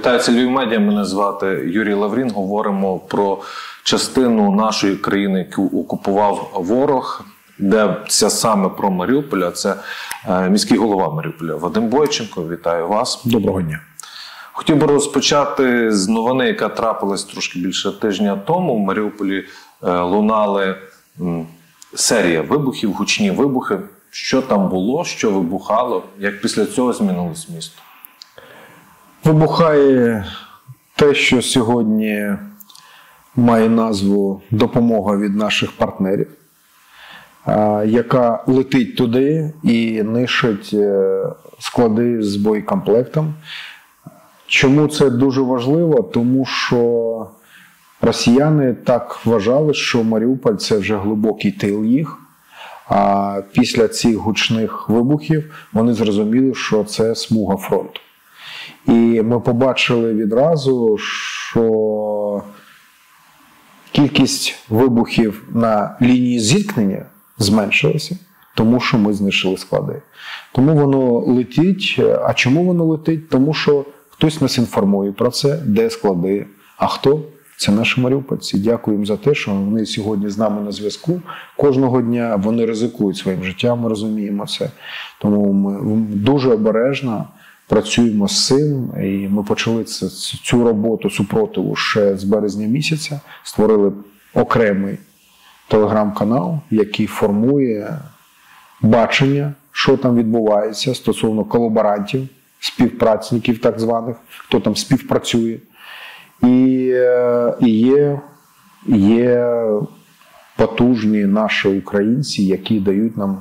Вітаю, це Львів Медіа, мене звати Юрій Лаврін. Говоримо про частину нашої країни, яку окупував ворог. Йдеться саме про Маріуполь, а це міський голова Маріуполя Вадим Бойченко. Вітаю вас. Доброго дня. Хотів би розпочати з новини, яка трапилась трошки більше тижня тому. В Маріуполі лунали серія вибухів, гучні вибухи. Що там було, що вибухало, як після цього змінилось місто? Вибухає те, що сьогодні має назву «Допомога від наших партнерів», яка летить туди і нищить склади з боєкомплектом. Чому це дуже важливо? Тому що росіяни так вважали, що Маріуполь – це вже глибокий тил їх. А після цих гучних вибухів вони зрозуміли, що це смуга фронту. І ми побачили відразу, що кількість вибухів на лінії зіткнення зменшилася, тому що ми знищили склади. Тому воно летить. А чому воно летить? Тому що хтось нас інформує про це, де склади, а хто? Це наші маріупольці. Дякуємо за те, що вони сьогодні з нами на зв'язку. Кожного дня вони ризикують своїм життям, ми розуміємо це. Тому ми дуже обережно працюємо з цим. І ми почали цю роботу супротиву ще з березня місяця. Створили окремий телеграм-канал, який формує бачення, що там відбувається стосовно колаборантів, співпрацівників так званих, хто там співпрацює. І є потужні наші українці, які дають нам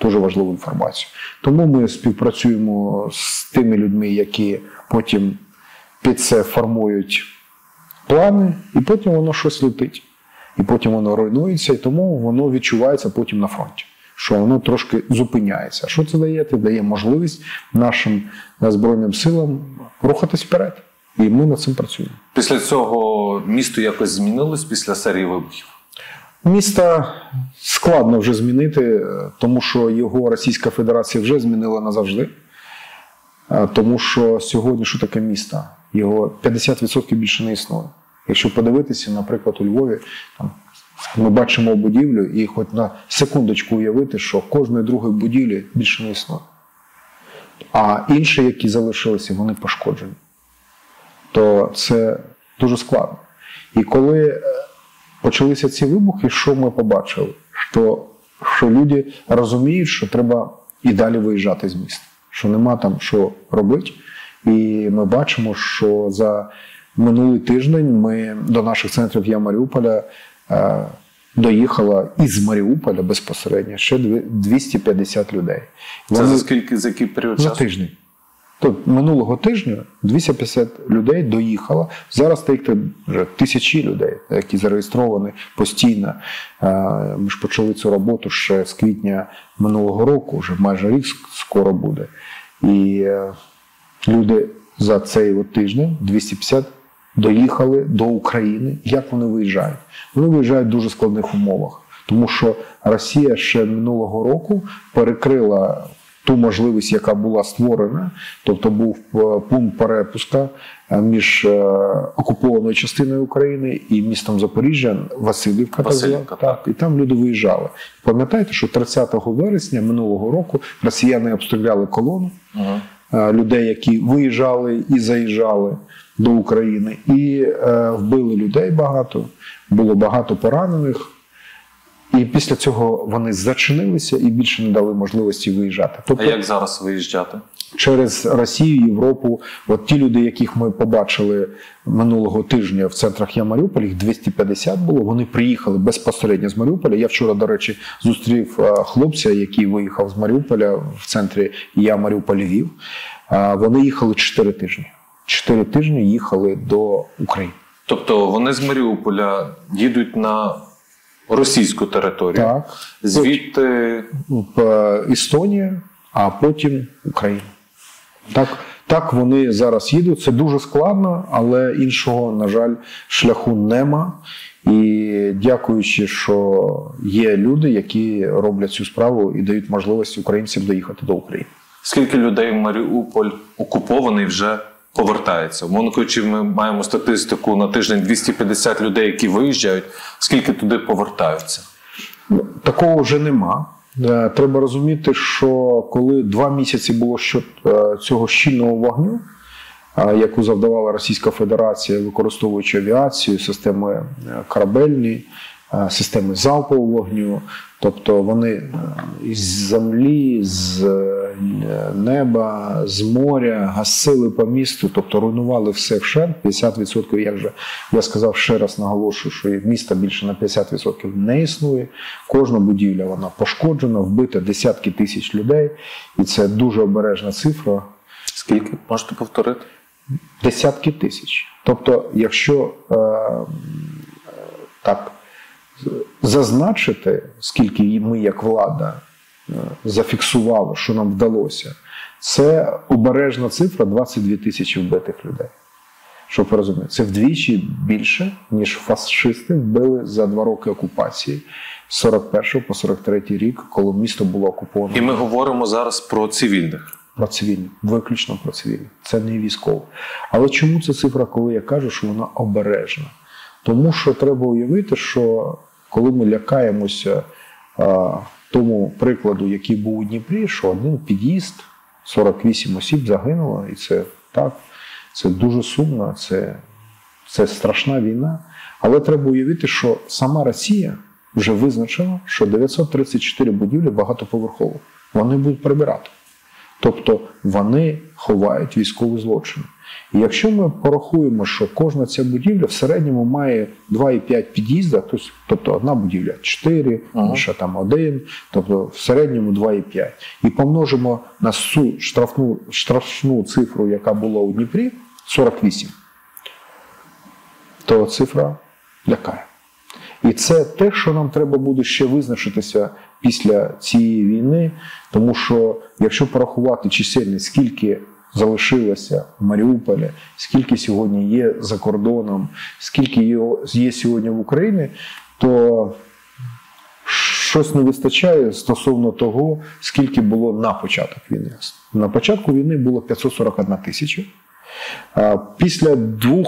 дуже важливу інформацію. Тому ми співпрацюємо з тими людьми, які потім під це формують плани, і потім воно щось летить. І потім воно руйнується, і тому воно відчувається потім на фронті, що воно трошки зупиняється. Що це дає? Це дає можливість нашим Збройним силам рухатись вперед. І ми над цим працюємо. Після цього місто якось змінилось після серії вибухів? Місто складно вже змінити, тому що його Російська Федерація вже змінила назавжди. Тому що сьогодні що таке місто? Його 50% більше не існує. Якщо подивитися, наприклад, у Львові, там, ми бачимо будівлю і хоч на секундочку уявити, що кожної другої будівлі більше не існує. А інші, які залишилися, вони пошкоджені. То це дуже складно. І коли почалися ці вибухи, що ми побачили? Що люди розуміють, що треба і далі виїжджати з міста. Що нема там що робити. І ми бачимо, що за минулий тиждень ми до наших центрів «Я Маріуполя» доїхала із Маріуполя безпосередньо ще 250 людей. Це за який період часу? За тиждень. Тобто минулого тижня 250 людей доїхало, зараз вже тисячі людей, які зареєстровані постійно. Ми ж почали цю роботу ще з квітня минулого року, вже майже рік скоро буде. І люди за цей тиждень, 250, доїхали до України. Як вони виїжджають? Вони виїжджають в дуже складних умовах, тому що Росія ще минулого року перекрила ту можливість, яка була створена, тобто був пункт перепуска між окупованою частиною України і містом Запоріжжя, Васильївка, так. І там люди виїжджали. Пам'ятаєте, що 30 вересня минулого року росіяни обстріляли колону людей, які виїжджали і заїжджали до України, і вбили людей багато, було багато поранених. І після цього вони зачинилися і більше не дали можливості виїжджати. Тобто, а як зараз виїжджати? Через Росію, Європу. От ті люди, яких ми побачили минулого тижня в центрах «Я Маріуполь», їх 250 було, вони приїхали безпосередньо з Маріуполя. Я вчора, до речі, зустрів хлопця, який виїхав з Маріуполя в центрі «Я Маріуполь-Львів». Вони їхали 4 тижні. 4 тижні їхали до України. Тобто вони з Маріуполя їдуть на російську територію, так, звідти Естонія, а потім Україна. Так вони зараз їдуть. Це дуже складно, але іншого, на жаль, шляху нема. І дякуючи, що є люди, які роблять цю справу і дають можливість українцям доїхати до України. Скільки людей в Маріуполь окупований вже повертається. Умовно кажучи, ми маємо статистику на тиждень 250 людей, які виїжджають. Скільки туди повертаються? Такого вже нема. Треба розуміти, що коли 2 місяці було цього щільного вогню, яку завдавала Російська Федерація, використовуючи авіацію, системи корабельні, системи залпового вогню, тобто вони із землі, з неба, з моря гасили по місту, тобто руйнували все вщент, 50%, як же я сказав, ще раз наголошую, що міста більше на 50% не існує, кожна будівля вона пошкоджена, вбита десятки тисяч людей, і це дуже обережна цифра. Скільки? Можете повторити? Десятки тисяч. Тобто, якщо так зазначити, скільки ми як влада зафіксували, що нам вдалося, це обережна цифра 22 тисячі вбитих людей. Щоб ви розуміли, це вдвічі більше, ніж фашисти вбили за 2 роки окупації з 41 по 43 рік, коли місто було окуповано. І ми говоримо зараз про цивільних. Про цивільні, виключно про цивільні. Це не військово. Але чому ця цифра, коли я кажу, що вона обережна? Тому що треба уявити, що коли ми лякаємося тому прикладу, який був у Дніпрі, що один під'їзд, 48 осіб загинуло, і це так, це дуже сумно, це страшна війна. Але треба уявити, що сама Росія вже визначила, що 934 будівлі багатоповерхові. Вони будуть прибирати. Тобто вони ховають військові злочини. І якщо ми порахуємо, що кожна ця будівля в середньому має 2,5 під'їзда, тобто одна будівля 4, інша там 1, тобто в середньому 2,5. І помножимо на цю штрафну цифру, яка була у Дніпрі, 48, то цифра лякає. І це те, що нам треба буде ще визначитися після цієї війни, тому що якщо порахувати чисельність, скільки залишилося в Маріуполі, скільки сьогодні є за кордоном, скільки є сьогодні в Україні, то щось не вистачає стосовно того, скільки було на початок війни. На початку війни було 541 тисяча. Після 2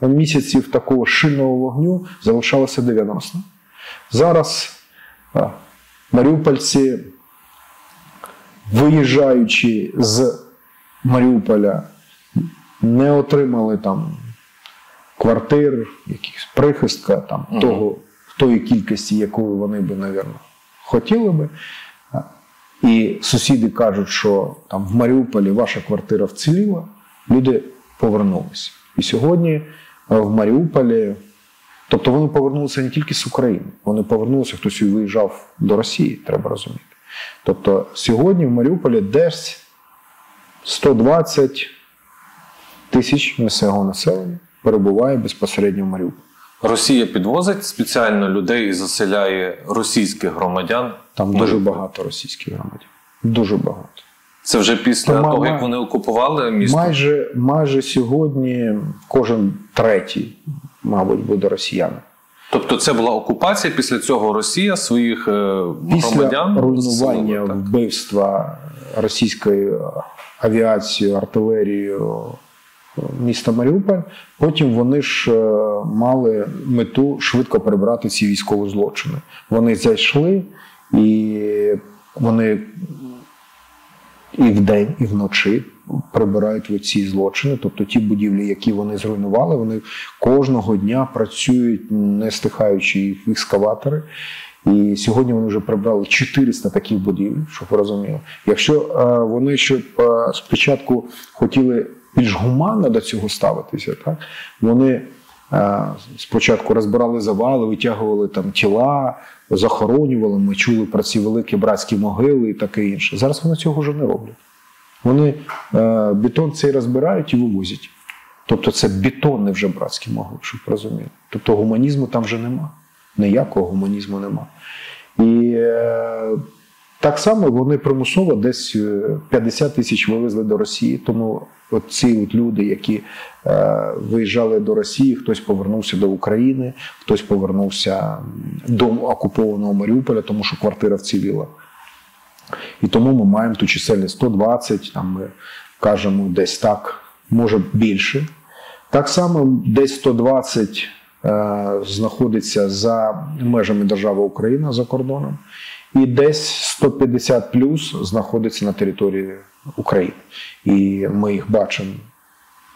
місяців такого щільного вогню залишалося 90. Зараз маріупольці, виїжджаючи з Маріуполя, не отримали там квартир, якихось прихистка, там, тої кількості, якої вони би, навірно, хотіли би. І сусіди кажуть, що там в Маріуполі ваша квартира вціліла, люди повернулися. І сьогодні в Маріуполі, тобто вони повернулися не тільки з України, вони повернулися, хтось виїжджав до Росії, треба розуміти. Тобто сьогодні в Маріуполі десь 120 тисяч місцевого населення перебуває безпосередньо в Маріуполі. Росія підвозить спеціально людей і заселяє російських громадян? Там дуже багато російських громадян. Дуже багато. Це вже після того, як вони окупували місто? Майже сьогодні кожен третій, мабуть, буде росіянин. Тобто це була окупація, після цього Росія своїх громадян? Після руйнування, вбивства російської авіації, артилерією міста Маріуполь, потім вони ж мали мету швидко прибрати ці військові злочини. Вони зайшли, і вони і вдень, і вночі прибирають оці злочини. Тобто ті будівлі, які вони зруйнували, вони кожного дня працюють, не стихаючи їх екскаватори. І сьогодні вони вже прибрали 400 таких будівель, щоб ви розуміли. Якщо вони ще спочатку хотіли більш гуманно до цього ставитися, так? Вони спочатку розбирали завали, витягували там тіла, захоронювали, ми чули про ці великі братські могили і таке інше. Зараз вони цього вже не роблять. Вони бетон цей розбирають і вивозять. Тобто це бетонні вже братські могили, щоб розуміли. Тобто гуманізму там вже нема. Ніякого гуманізму нема. І так само вони примусово десь 50 тисяч вивезли до Росії. Тому ці люди, які виїжджали до Росії, хтось повернувся до України, хтось повернувся до окупованого Маріуполя, тому що квартира вціліла. І тому ми маємо ту чисельність 120, там ми кажемо десь так, може більше. Так само десь 120 знаходиться за межами держави Україна, за кордоном, і десь 150 плюс знаходиться на території України. І ми їх бачимо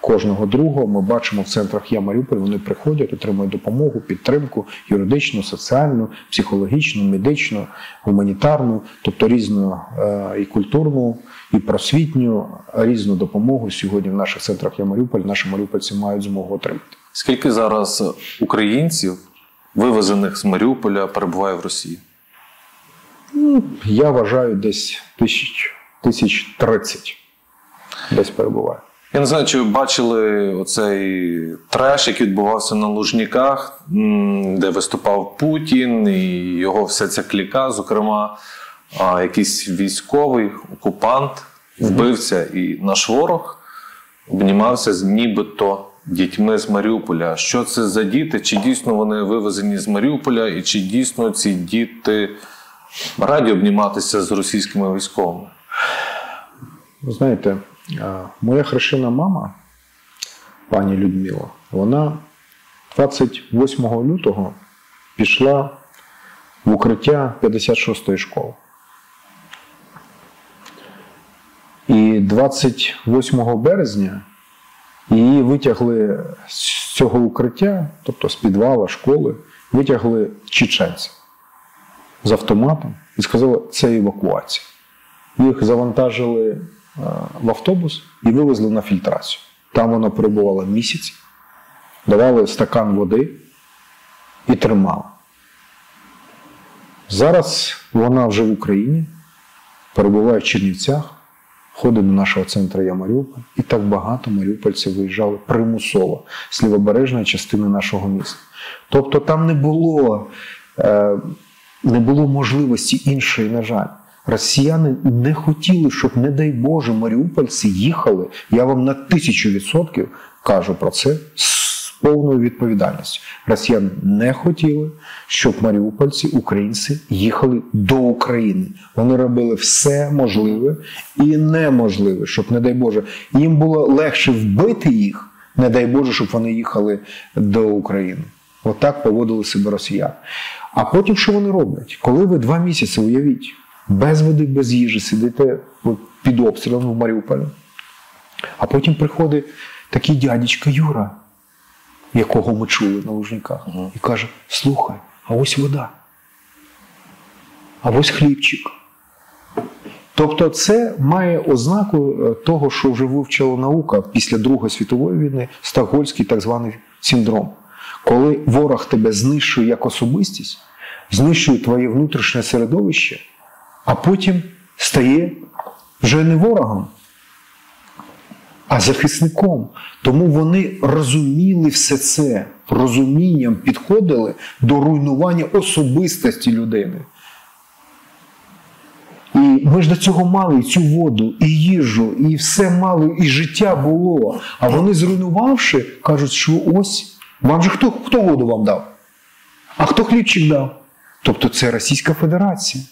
кожного другого, ми бачимо в центрах «Я Маріуполь», вони приходять, отримують допомогу, підтримку юридичну, соціальну, психологічну, медичну, гуманітарну, тобто різну і культурну, і просвітню, різну допомогу сьогодні в наших центрах «Я Маріуполь» наші маріупольці мають змогу отримати. Скільки зараз українців, вивезених з Маріуполя, перебуває в Росії? Я вважаю, десь 1030 десь перебуває. Я не знаю, чи ви бачили оцей треш, який відбувався на Лужніках, де виступав Путін і його вся ця кліка, зокрема, якийсь військовий окупант, вбивця, і наш ворог обнімався з нібито дітьми з Маріуполя. Що це за діти? Чи дійсно вони вивезені з Маріуполя? І чи дійсно ці діти раді обніматися з російськими військовими? Ви знаєте, моя хрещена мама, пані Людмила, вона 28 лютого пішла в укриття 56-ї школи. І 28 березня її витягли з цього укриття, тобто з підвала школи, витягли чеченців з автоматом і сказали, це евакуація. Їх завантажили в автобус і вивезли на фільтрацію. Там вона перебувала місяць, давали стакан води і тримали. Зараз вона вже в Україні, перебуває в Чернівцях, ходить до нашого центру «Я Маріуполь», і так багато маріупольців виїжджали примусово з лівобережної частини нашого міста. Тобто там не було можливості іншої, на жаль. Росіяни не хотіли, щоб, не дай Боже, маріупольці їхали. Я вам на 1000% кажу про це з повною відповідальністю. Росіяни не хотіли, щоб маріупольці, українці, їхали до України. Вони робили все можливе і неможливе, щоб, не дай Боже, їм було легше вбити їх, не дай Боже, щоб вони їхали до України. Отак поводили себе росіяни. А потім що вони роблять? Коли ви 2 місяці, уявіть, без води, без їжі сидите під обстрілом в Маріуполі. А потім приходить такий дядечка Юра, якого ми чули на Лужниках, і каже, слухай, а ось вода, а ось хлібчик. Тобто це має ознаку того, що вже вивчила наука після Другої світової війни, стокгольмський так званий синдром. Коли ворог тебе знищує як особистість, знищує твоє внутрішнє середовище, а потім стає вже не ворогом, а захисником. Тому вони розуміли все це, розумінням підходили до руйнування особистості людини. І ми ж до цього мали і цю воду, і їжу, і все мали, і життя було. А вони, зруйнувавши, кажуть, що ось, вам же хто воду вам дав? А хто хлібчик дав? Тобто це Російська Федерація.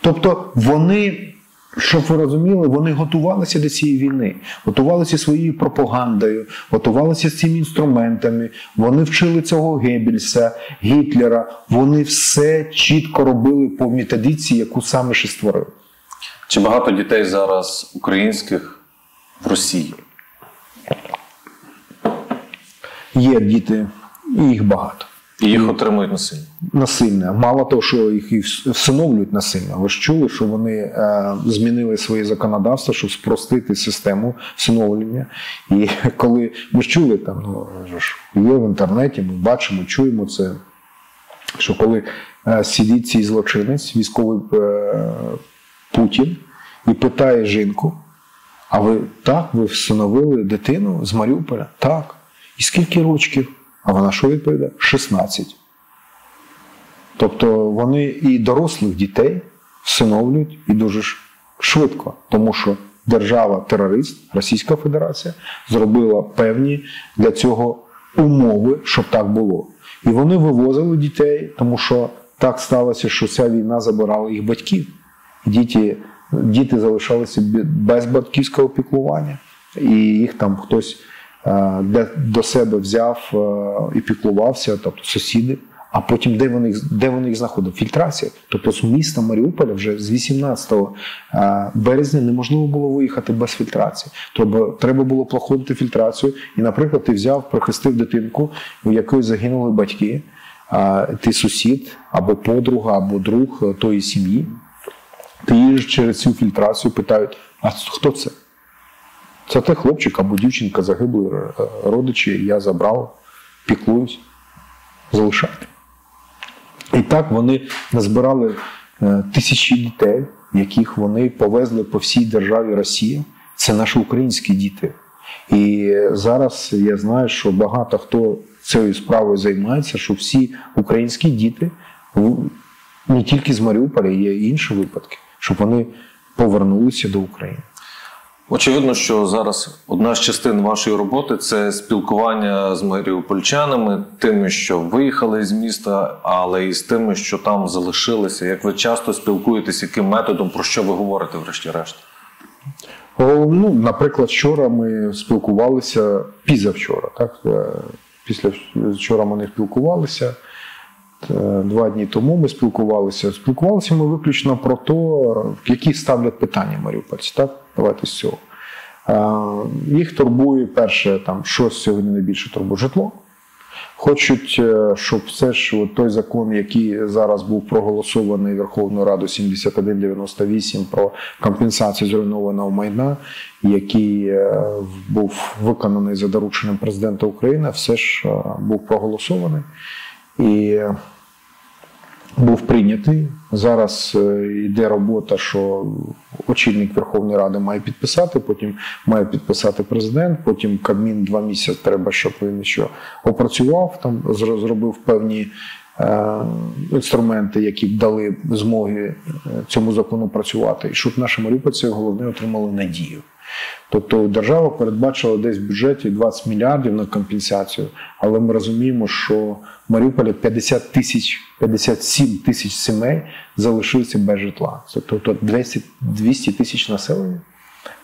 Тобто вони, щоб ви розуміли, вони готувалися до цієї війни, готувалися своєю пропагандою, готувалися з цими інструментами, вони вчили цього Геббельса, Гітлера, вони все чітко робили по методиці, яку саме ще створили. Чи багато дітей зараз українських в Росії? Є діти, і їх багато. І їх отримують насильно? Насильно. Мало того, що їх і всиновлюють насильно. Ви ж чули, що вони змінили своє законодавство, щоб спростити систему всиновлення. І коли ми ж чули, там, є в інтернеті, ми бачимо, чуємо це, що коли сидить цей злочинець, військовий Путін, і питає жінку, а ви всиновили дитину з Маріуполя? Так. І скільки рочків? А вона що відповідає? 16. Тобто вони і дорослих дітей всиновлюють, і дуже швидко. Тому що держава-терорист, Російська Федерація, зробила певні для цього умови, щоб так було. І вони вивозили дітей, тому що так сталося, що ця війна забирала їх батьків. Діти залишалися без батьківського піклування. і їх там хтось до себе взяв і піклувався, тобто сусіди. А потім, де вони їх знаходили? Фільтрація. Тобто з міста Маріуполя вже з 18 березня неможливо було виїхати без фільтрації. Тобто треба було проходити фільтрацію. І, наприклад, ти взяв, прихистив дитинку, у якої загинули батьки. Ти сусід, або подруга, або друг тої сім'ї. Ти їдеш через цю фільтрацію, питають, а хто це? Це той хлопчик або дівчинка, загибли родичі, я забрав, піклуюсь, залишайте. І так вони назбирали тисячі дітей, яких вони повезли по всій державі Росії. Це наші українські діти. І зараз я знаю, що багато хто цією справою займається, що всі українські діти, не тільки з Маріуполя, є і інші випадки, щоб вони повернулися до України. Очевидно, що зараз одна з частин вашої роботи – це спілкування з маріупольчанами, тими, що виїхали з міста, але і з тими, що там залишилися. Як ви часто спілкуєтесь, яким методом, про що ви говорите врешті-решт? Ну, наприклад, вчора ми спілкувалися, післявчора, так? Після вчора ми не спілкувалися, 2 дні тому ми спілкувалися. Спілкувалися ми виключно про те, які ставлять питання маріупольці, так? Давайте з цього. Їх турбує перше, там, що сьогодні найбільше турбує? Житло. Хочуть, щоб все ж той закон, який зараз був проголосований Верховною Радою 7198 про компенсацію зруйнованого майна, який був виконаний за дорученням президента України, все ж був проголосований і був прийнятий. Зараз йде робота, що очільник Верховної Ради має підписати, потім має підписати президент, потім Кабмін 2 місяці треба, щоб він ще опрацював, там, зробив певні інструменти, які б дали змоги цьому закону працювати, і щоб наші маріупольці, головне, отримали надію. Тобто держава передбачила десь в бюджеті 20 мільярдів на компенсацію, але ми розуміємо, що в Маріуполі 57 тисяч сімей залишилися без житла. Тобто 200 тисяч населення.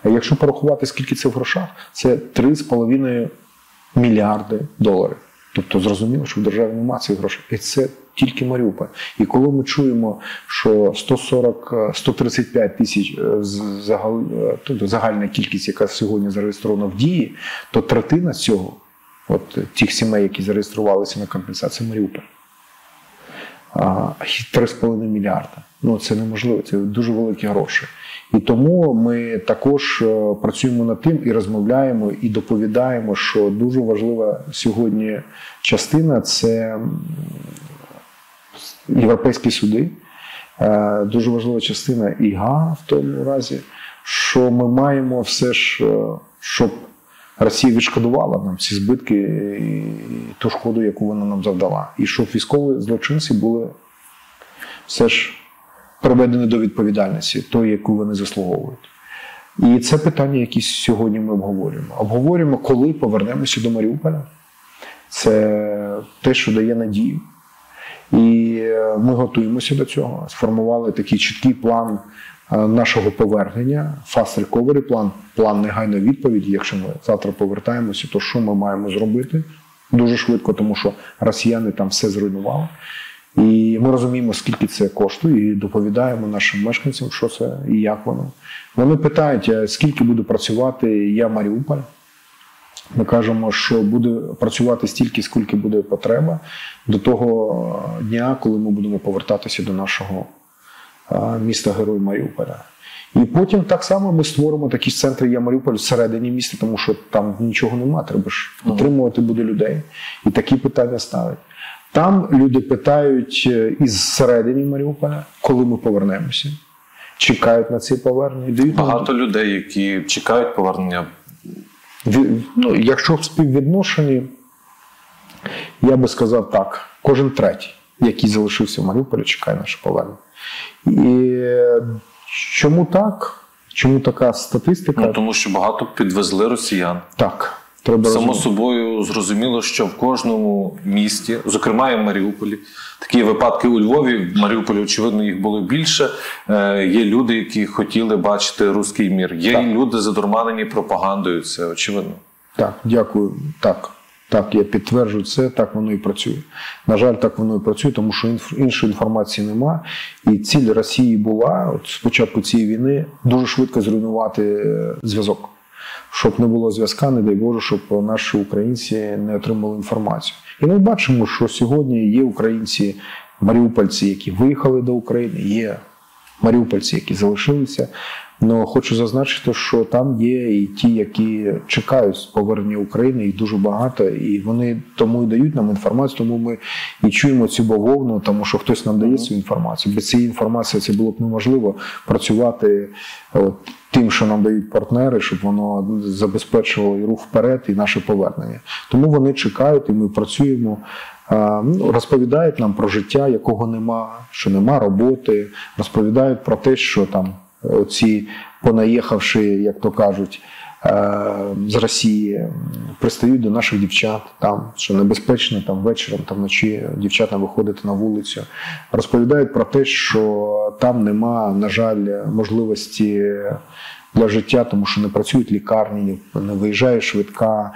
А якщо порахувати, скільки це в грошах, це 3,5 мільярди доларів. Тобто зрозуміло, що в державі немає цих грошей. І це тільки Маріуполь. І коли ми чуємо, що 135 тисяч загальна кількість, яка сьогодні зареєстрована в Дії, то третина цього, от тих сімей, які зареєструвалися на компенсацію, Маріуполь. 3,5 мільярда. Ну, це неможливо, це дуже великі гроші. І тому ми також працюємо над тим і розмовляємо, і доповідаємо, що дуже важлива сьогодні частина – це європейські суди. Дуже важлива частина ІГА в тому разі, що ми маємо все ж, щоб Росія відшкодувала нам ці збитки і ту шкоду, яку вона нам завдала. І щоб військові злочинці були все ж приведені до відповідальності, тої, яку вони заслуговують. І це питання, які сьогодні ми обговорюємо. Обговорюємо, коли повернемося до Маріуполя. Це те, що дає надію. І ми готуємося до цього. Сформували такий чіткий план нашого повернення, fast recovery план, план негайної відповіді. Якщо ми завтра повертаємося, то що ми маємо зробити? Дуже швидко, тому що росіяни там все зруйнували. І ми розуміємо, скільки це коштує, і доповідаємо нашим мешканцям, що це і як воно. Вони питають, скільки буде працювати «Я Маріуполь». Ми кажемо, що буде працювати стільки, скільки буде потреба до того дня, коли ми будемо повертатися до нашого міста-герой Маріуполя. І потім так само ми створимо такі центри «Я Маріуполь» всередині міста, тому що там нічого нема, треба ж отримувати буде людей. І такі питання ставлять. Там люди питають із середини Маріуполя, коли ми повернемося. Чекають на ці повернення. Багато людей, які чекають повернення. Ну, якщо в співвідношенні, я би сказав так, кожен третій, який залишився в Маріуполі, чекає наше повернення. І чому так? Чому така статистика? Ну, тому що багато підвезли росіян. Так. Само собою зрозуміло, що в кожному місті, зокрема і в Маріуполі, такі випадки у Львові, в Маріуполі, очевидно, їх було більше, є люди, які хотіли бачити руський мір, є і люди задурманені пропагандою, це очевидно. Так, дякую, так, я підтверджую це, так воно і працює. На жаль, так воно і працює, тому що іншої інформації нема. І ціль Росії була, от з початку цієї війни, дуже швидко зруйнувати зв'язок. Щоб не було зв'язка, не дай Боже, щоб наші українці не отримали інформацію. І ми бачимо, що сьогодні є українці, маріупольці, які виїхали до України, є маріупольці, які залишилися. Але хочу зазначити, що там є і ті, які чекають повернення України, їх дуже багато, і вони тому і дають нам інформацію, тому ми і чуємо цю бавовну, тому що хтось нам дає цю інформацію. Без цієї інформації це було б неможливо працювати тим, що нам дають партнери, щоб воно забезпечувало і рух вперед, і наше повернення. Тому вони чекають, і ми працюємо. Розповідають нам про життя, якого нема, що нема роботи, розповідають про те, що там оці понаїхавши, як то кажуть, з Росії, пристають до наших дівчат, там, що небезпечно там, вечором, там, вночі дівчатам виходити на вулицю. Розповідають про те, що там нема, на жаль, можливості для життя, тому що не працюють лікарні, не виїжджає швидка,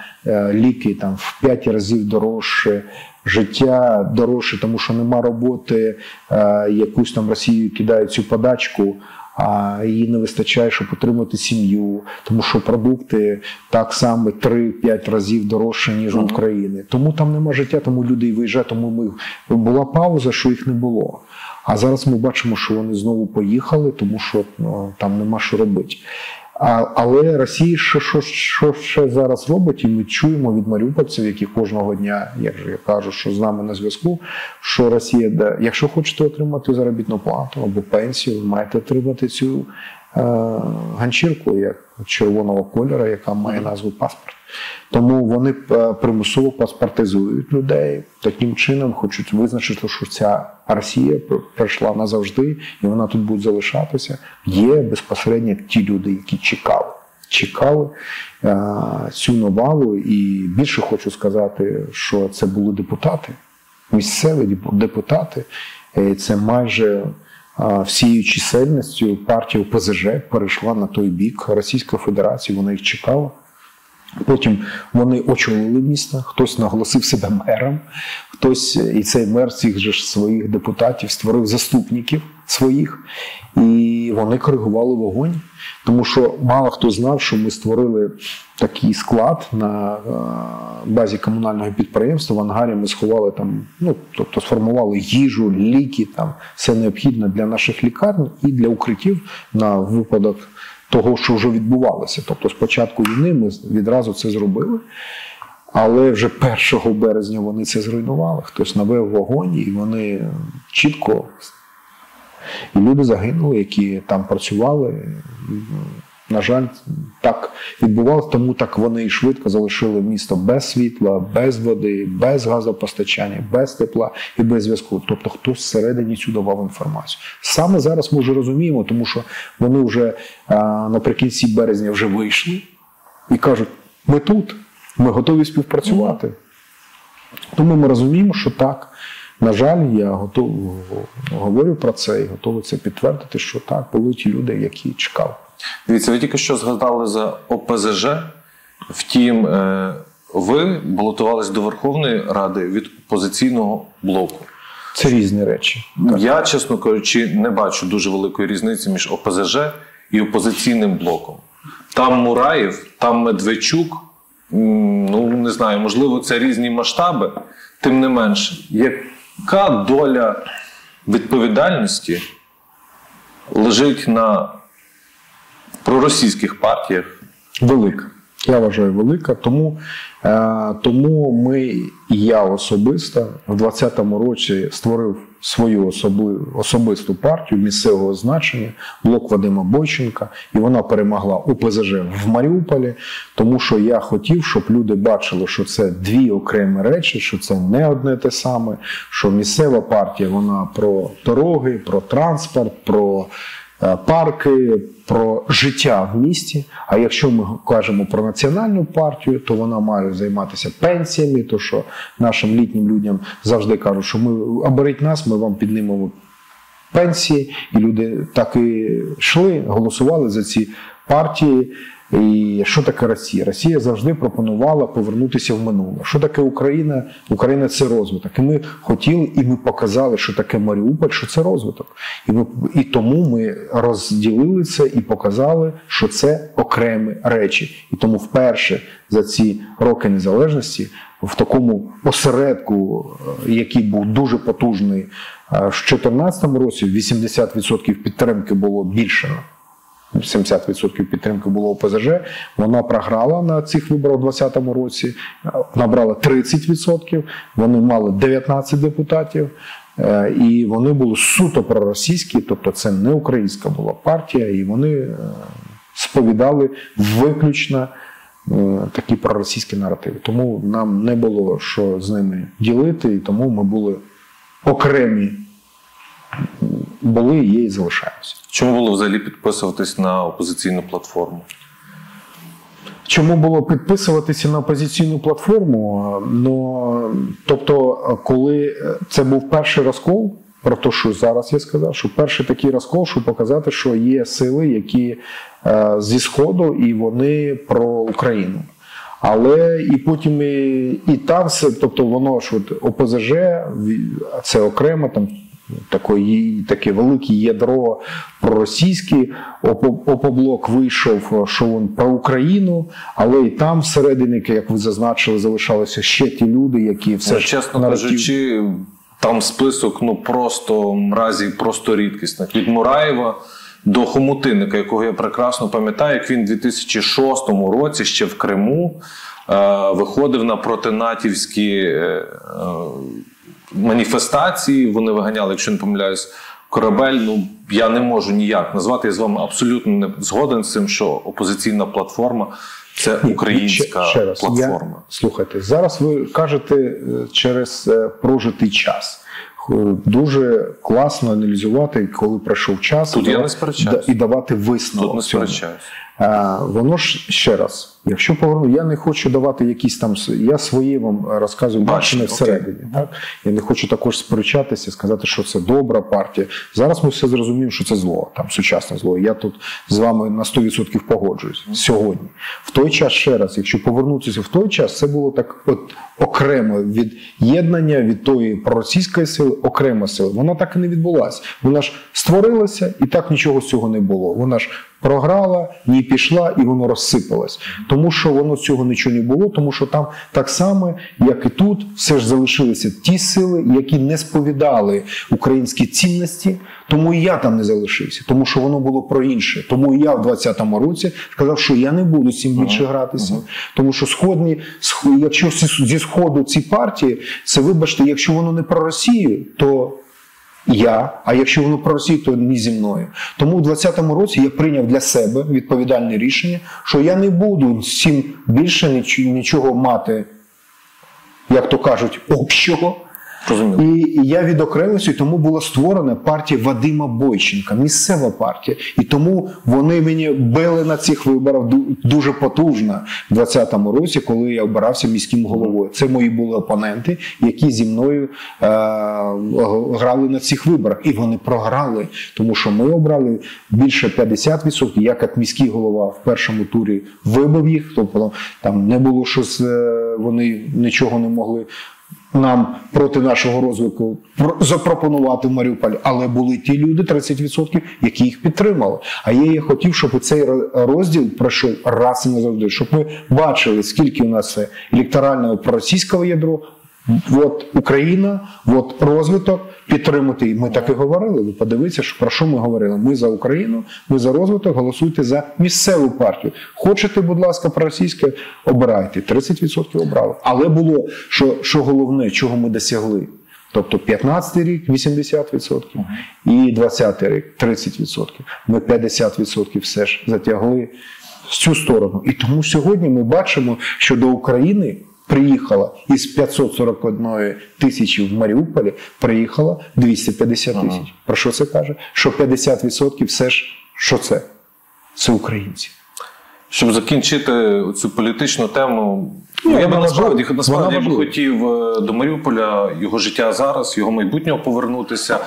ліки там, в 5 разів дорожче, життя дорожче, тому що нема роботи, якусь там Росію кидають цю подачку, а їй не вистачає, щоб отримати сім'ю, тому що продукти так само 3-5 разів дорожче, ніж в Україні. Тому там нема життя, тому люди і виїжджають, тому була пауза, що їх не було. А зараз ми бачимо, що вони знову поїхали, тому що там нема що робити. Але Росія що зараз робить, і ми чуємо від маріупольців, які кожного дня, як же я кажу, що з нами на зв'язку, що Росія, якщо хочете отримати заробітну плату або пенсію, ви маєте отримати цю ганчірку, як червоного кольору, яка має назву паспорт. Тому вони примусово паспортизують людей, таким чином хочуть визначити, що ця Росія прийшла назавжди, і вона тут буде залишатися. Є безпосередньо ті люди, які чекали цю навалу, і більше хочу сказати, що це були депутати, місцеві депутати, це майже всією чисельністю партія ОПЗЖ перейшла на той бік Російської Федерації, вона їх чекала. Потім вони очолили місто, хтось наголосив себе мером, хтось, і цей мер цих же своїх депутатів створив заступників своїх, і вони коригували вогонь, тому що мало хто знав, що ми створили такий склад на базі комунального підприємства, в ангарі ми сховали там, тобто сформували їжу, ліки, там, все необхідне для наших лікарень і для укриттів на випадок того, що вже відбувалося. Тобто з початку війни ми відразу це зробили, але вже 1 березня вони це зруйнували. Хтось навів вогонь, і вони чітко... І люди загинули, які там працювали. На жаль, так відбувалося, тому так вони і швидко залишили місто без світла, без води, без газопостачання, без тепла і без зв'язку. Тобто хтось всередині цю давав інформацію. Саме зараз ми вже розуміємо, тому що вони вже наприкінці березня вже вийшли і кажуть, ми тут, ми готові співпрацювати. Тому ми розуміємо, що так. На жаль, я говорю про це і готовий це підтвердити, що так, були ті люди, які чекали. Дивіться, ви тільки що згадали за ОПЗЖ, втім, ви балотувались до Верховної Ради від опозиційного блоку. Це різні речі. Я, чесно кажучи, не бачу дуже великої різниці між ОПЗЖ і опозиційним блоком. Там Мураєв, там Медведчук, ну, не знаю, можливо, це різні масштаби, тим не менше. Яка доля відповідальності лежить на проросійських партіях? Велика. Я вважаю, велика. Тому я особисто в 20-му році створив свою особисту партію місцевого значення, блок Вадима Бойченка, і вона перемогла ОПЗЖ в Маріуполі, тому що я хотів, щоб люди бачили, що це дві окремі речі, що це не одне те саме, що місцева партія, вона про дороги, про транспорт, про парки, про життя в місті. А якщо ми кажемо про національну партію, то вона має займатися пенсіями, то що нашим літнім людям завжди кажуть, що ми оберіть нас, ми вам піднімемо пенсії. І люди так і йшли, голосували за ці партії. І що таке Росія? Росія завжди пропонувала повернутися в минуле. Що таке Україна? Україна – це розвиток. І ми хотіли, і ми показали, що таке Маріуполь, що це розвиток. І тому ми розділили це і показали, що це окремі речі. І тому вперше за ці роки незалежності в такому осередку, який був дуже потужний в 2014 році, 80% підтримки було більше. 70% підтримки було ОПЗЖ, вона програла на цих виборах у 2020 році, набрала 30%, вони мали 19 депутатів, і вони були суто проросійські, тобто це не українська була партія, і вони сповідали виключно такі проросійські наративи. Тому нам не було, що з ними ділити, і тому ми були окремі, були, є і залишаємося. Чому було взагалі підписуватись на опозиційну платформу? Чому було підписуватися на опозиційну платформу? Ну, тобто, коли це був перший розкол, про те, що зараз я сказав, що перший такий розкол, щоб показати, що є сили, які зі Сходу, і вони про Україну. Але і потім і там, тобто воно, що ОПЗЖ, це окремо, там, таке велике ядро проросійське, Опоблок вийшов, що він про Україну, але і там всередині, як ви зазначили, залишалися ще ті люди, які все ж... Чесно кажучи, там список, ну, просто мразі, просто рідкісних. Від Мураєва до Хомутиника, якого я прекрасно пам'ятаю, як він у 2006 році ще в Криму виходив на протинатівські... маніфестації, вони виганяли, якщо не помиляюсь, корабель. Ну, я не можу ніяк назвати, я з вами абсолютно не згоден з цим, що опозиційна платформа – це українська платформа. Слухайте, зараз ви кажете через прожитий час. Дуже класно аналізувати, коли пройшов час. Тут я не сперечаюсь. І давати висновок. Тут не сперечаюсь. Воно ж, ще раз, якщо поверну, я не хочу давати якісь там, я своє вам розказую бачення всередині. Так? Я не хочу також сперечатися, сказати, що це добра партія. Зараз ми все зрозуміємо, що це зло, там, сучасне зло. Я тут з вами на 100% погоджуюсь сьогодні. В той час, ще раз, якщо повернутися в той час, це було так от окремо від єднання, від тої проросійської сили, окрема сила. Вона так і не відбулася. Вона ж створилася, і так нічого з цього не було. Вона ж програла, не пішла, і воно розсипалось. Тому що воно цього нічого не було, тому що там так само, як і тут, все ж залишилися ті сили, які не сповідали українські цінності, тому і я там не залишився, тому що воно було про інше. Тому і я в 2020 році сказав, що я не буду з цим більше гратися, тому що сходні, якщо зі Сходу ці партії, це, вибачте, якщо воно не про Росію, то... а якщо воно про Росію, то не зі мною. Тому у 2020 році я прийняв для себе відповідальне рішення, що я не буду з цим більше нічого мати, як то кажуть, общого. І я відокремився, і тому була створена партія Вадима Бойченка, місцева партія. І тому вони мені били на цих виборах дуже потужно в 2020 році, коли я обирався міським головою. Це мої були опоненти, які зі мною грали на цих виборах. І вони програли, тому що ми обрали більше 50%, як міський голова в першому турі вибив їх. Тобто там не було щось, вони нічого не могли нам проти нашого розвитку запропонувати в Маріуполі, але були ті люди, 30%, які їх підтримали. А я хотів, щоб цей розділ пройшов раз і назавжди, щоб ми бачили, скільки у нас електорального проросійського ядра, от Україна, от розвиток, підтримати. І ми так і говорили, ви подивіться, про що ми говорили. Ми за Україну, ми за розвиток, голосуйте за місцеву партію. Хочете, будь ласка, проросійське, обирайте. 30% обрали. Але було, що головне, чого ми досягли. Тобто 15-й рік – 80%, і 20-й рік – 30%. Ми 50% все ж затягли в цю сторону. І тому сьогодні ми бачимо, що до України приїхало із 541 тисячі в Маріуполі, приїхало 250 тисяч. Ага. Про що це каже? Що 50% все ж, що це? Це українці. Щоб закінчити цю політичну тему, я би насправді хотів до Маріуполя, його життя зараз, його майбутнього повернутися,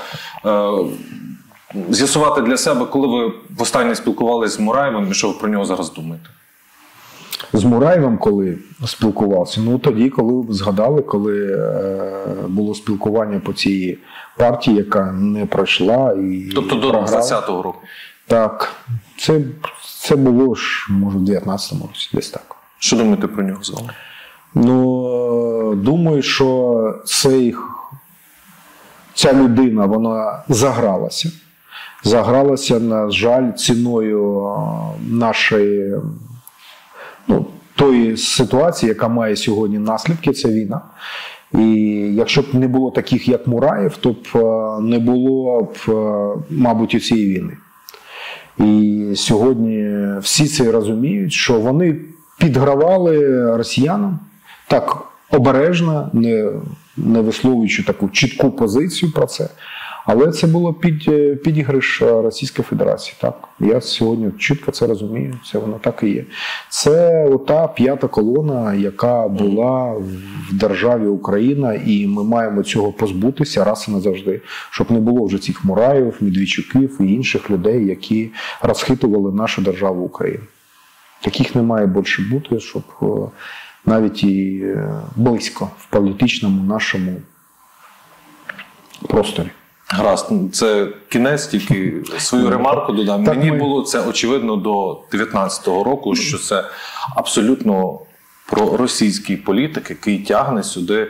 з'ясувати для себе, коли ви востаннє спілкувалися з Мураєвим і що ви про нього зараз думаєте? З Мураєвим коли спілкувався? Ну тоді, коли згадали, коли було спілкування по цій партії, яка не пройшла і тобто до 20-го року? Так. Це було ж, може, в 19-му році, десь так. Що думаєте про нього взагалі? Ну, думаю, що ця людина, вона загралася. Загралася, на жаль, ціною нашої, тої ситуації, яка має сьогодні наслідки, це війна. І якщо б не було таких, як Мураєв, то б не було б, мабуть, і цієї війни. І сьогодні всі це розуміють, що вони підгравали росіянам так обережно, не висловлюючи таку чітку позицію про це. Але це було підіграш Російської Федерації. Так, я сьогодні чітко це розумію, це воно так і є. Це ота п'ята колона, яка була в державі Україна, і ми маємо цього позбутися раз і назавжди, щоб не було вже цих Мураєв, Медведчуків і інших людей, які розхитували нашу державу Україну. Таких не має більше бути, щоб навіть і близько в політичному нашому просторі. Гаразд, це кінець, тільки свою ремарку додам. Мені було це очевидно до 19-го року, що це абсолютно проросійський політик, який тягне сюди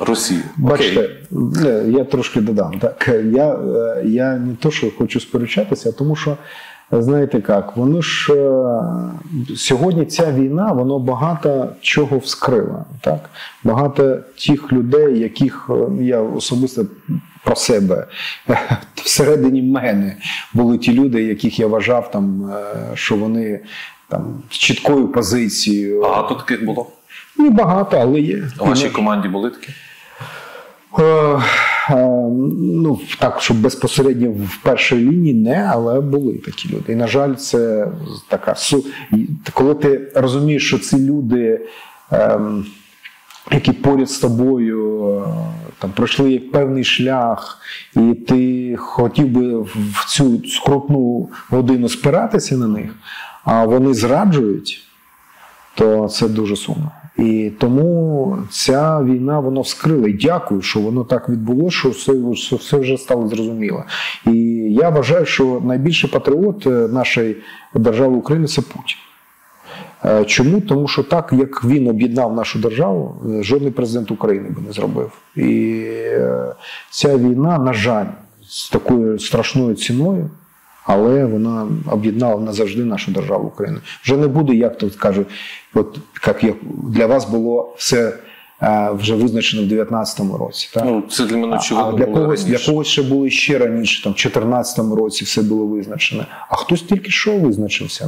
Росію. Бачите, я трошки додам. Так, я не то, що хочу сперечатися, а тому що, знаєте як, воно ж сьогодні ця війна, воно багато чого вскрила. Так? Багато тих людей, яких я особисто про себе, всередині мене були ті люди, яких я вважав, там, що вони там, з чіткою позицією. Багато таких було? Не багато, але є. У вашій команді були такі? Ну, так, щоб безпосередньо в першій лінії не, але були такі люди. І, на жаль, це така... Коли ти розумієш, що ці люди, які поряд з тобою там, пройшли певний шлях, і ти хотів би в цю скрутну годину спиратися на них, а вони зраджують, то це дуже сумно. І тому ця війна, вона вскрила. І дякую, що воно так відбулося, що все вже стало зрозуміло. І я вважаю, що найбільший патріот нашої держави України – це Путін. Чому? Тому що так, як він об'єднав нашу державу, жодний президент України би не зробив. І ця війна, на жаль, з такою страшною ціною, але вона об'єднала назавжди нашу державу Україну. Вже не буде, як тут кажуть, як для вас було все вже визначено в 19-му році. Так? Ну, це для мене очевидно було раніше. Для когось ще було ще раніше, там, в 14-му році все було визначено. А хтось тільки що визначився,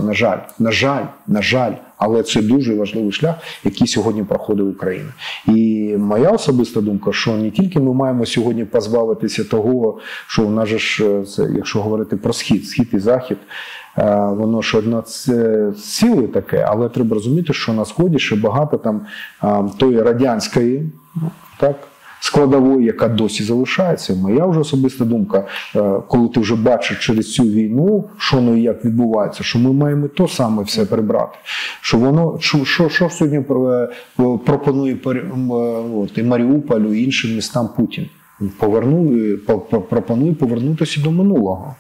на жаль. Але це дуже важливий шлях, який сьогодні проходить Україна. І моя особиста думка, що не тільки ми маємо сьогодні позбавитися того, що в нас же ж, якщо говорити про схід і захід, воно ж одна ціле таке, але треба розуміти, що на сході ще багато там тої радянської, так, складової, яка досі залишається. Моя вже особиста думка, коли ти вже бачиш через цю війну, що воно і як відбувається, що ми маємо то саме все прибрати. Що воно, що сьогодні пропонує і Маріуполю, і іншим містам Путін? Пропонує повернутися до минулого.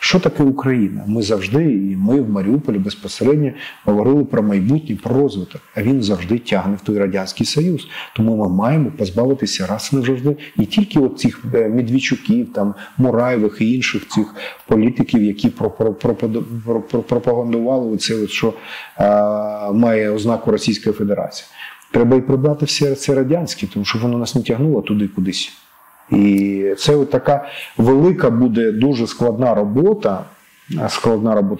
Що таке Україна? Ми завжди, і ми в Маріуполі безпосередньо говорили про майбутнє, про розвиток. А він завжди тягне в той Радянський Союз. Тому ми маємо позбавитися раз і назавжди. І тільки от цих Медведчуків, там, Мураєвих і інших цих політиків, які пропагандували це, що має ознаку Російської Федерації. Треба і прибрати все це радянське, тому що воно нас не тягнуло туди кудись. І це от така велика буде дуже складна робота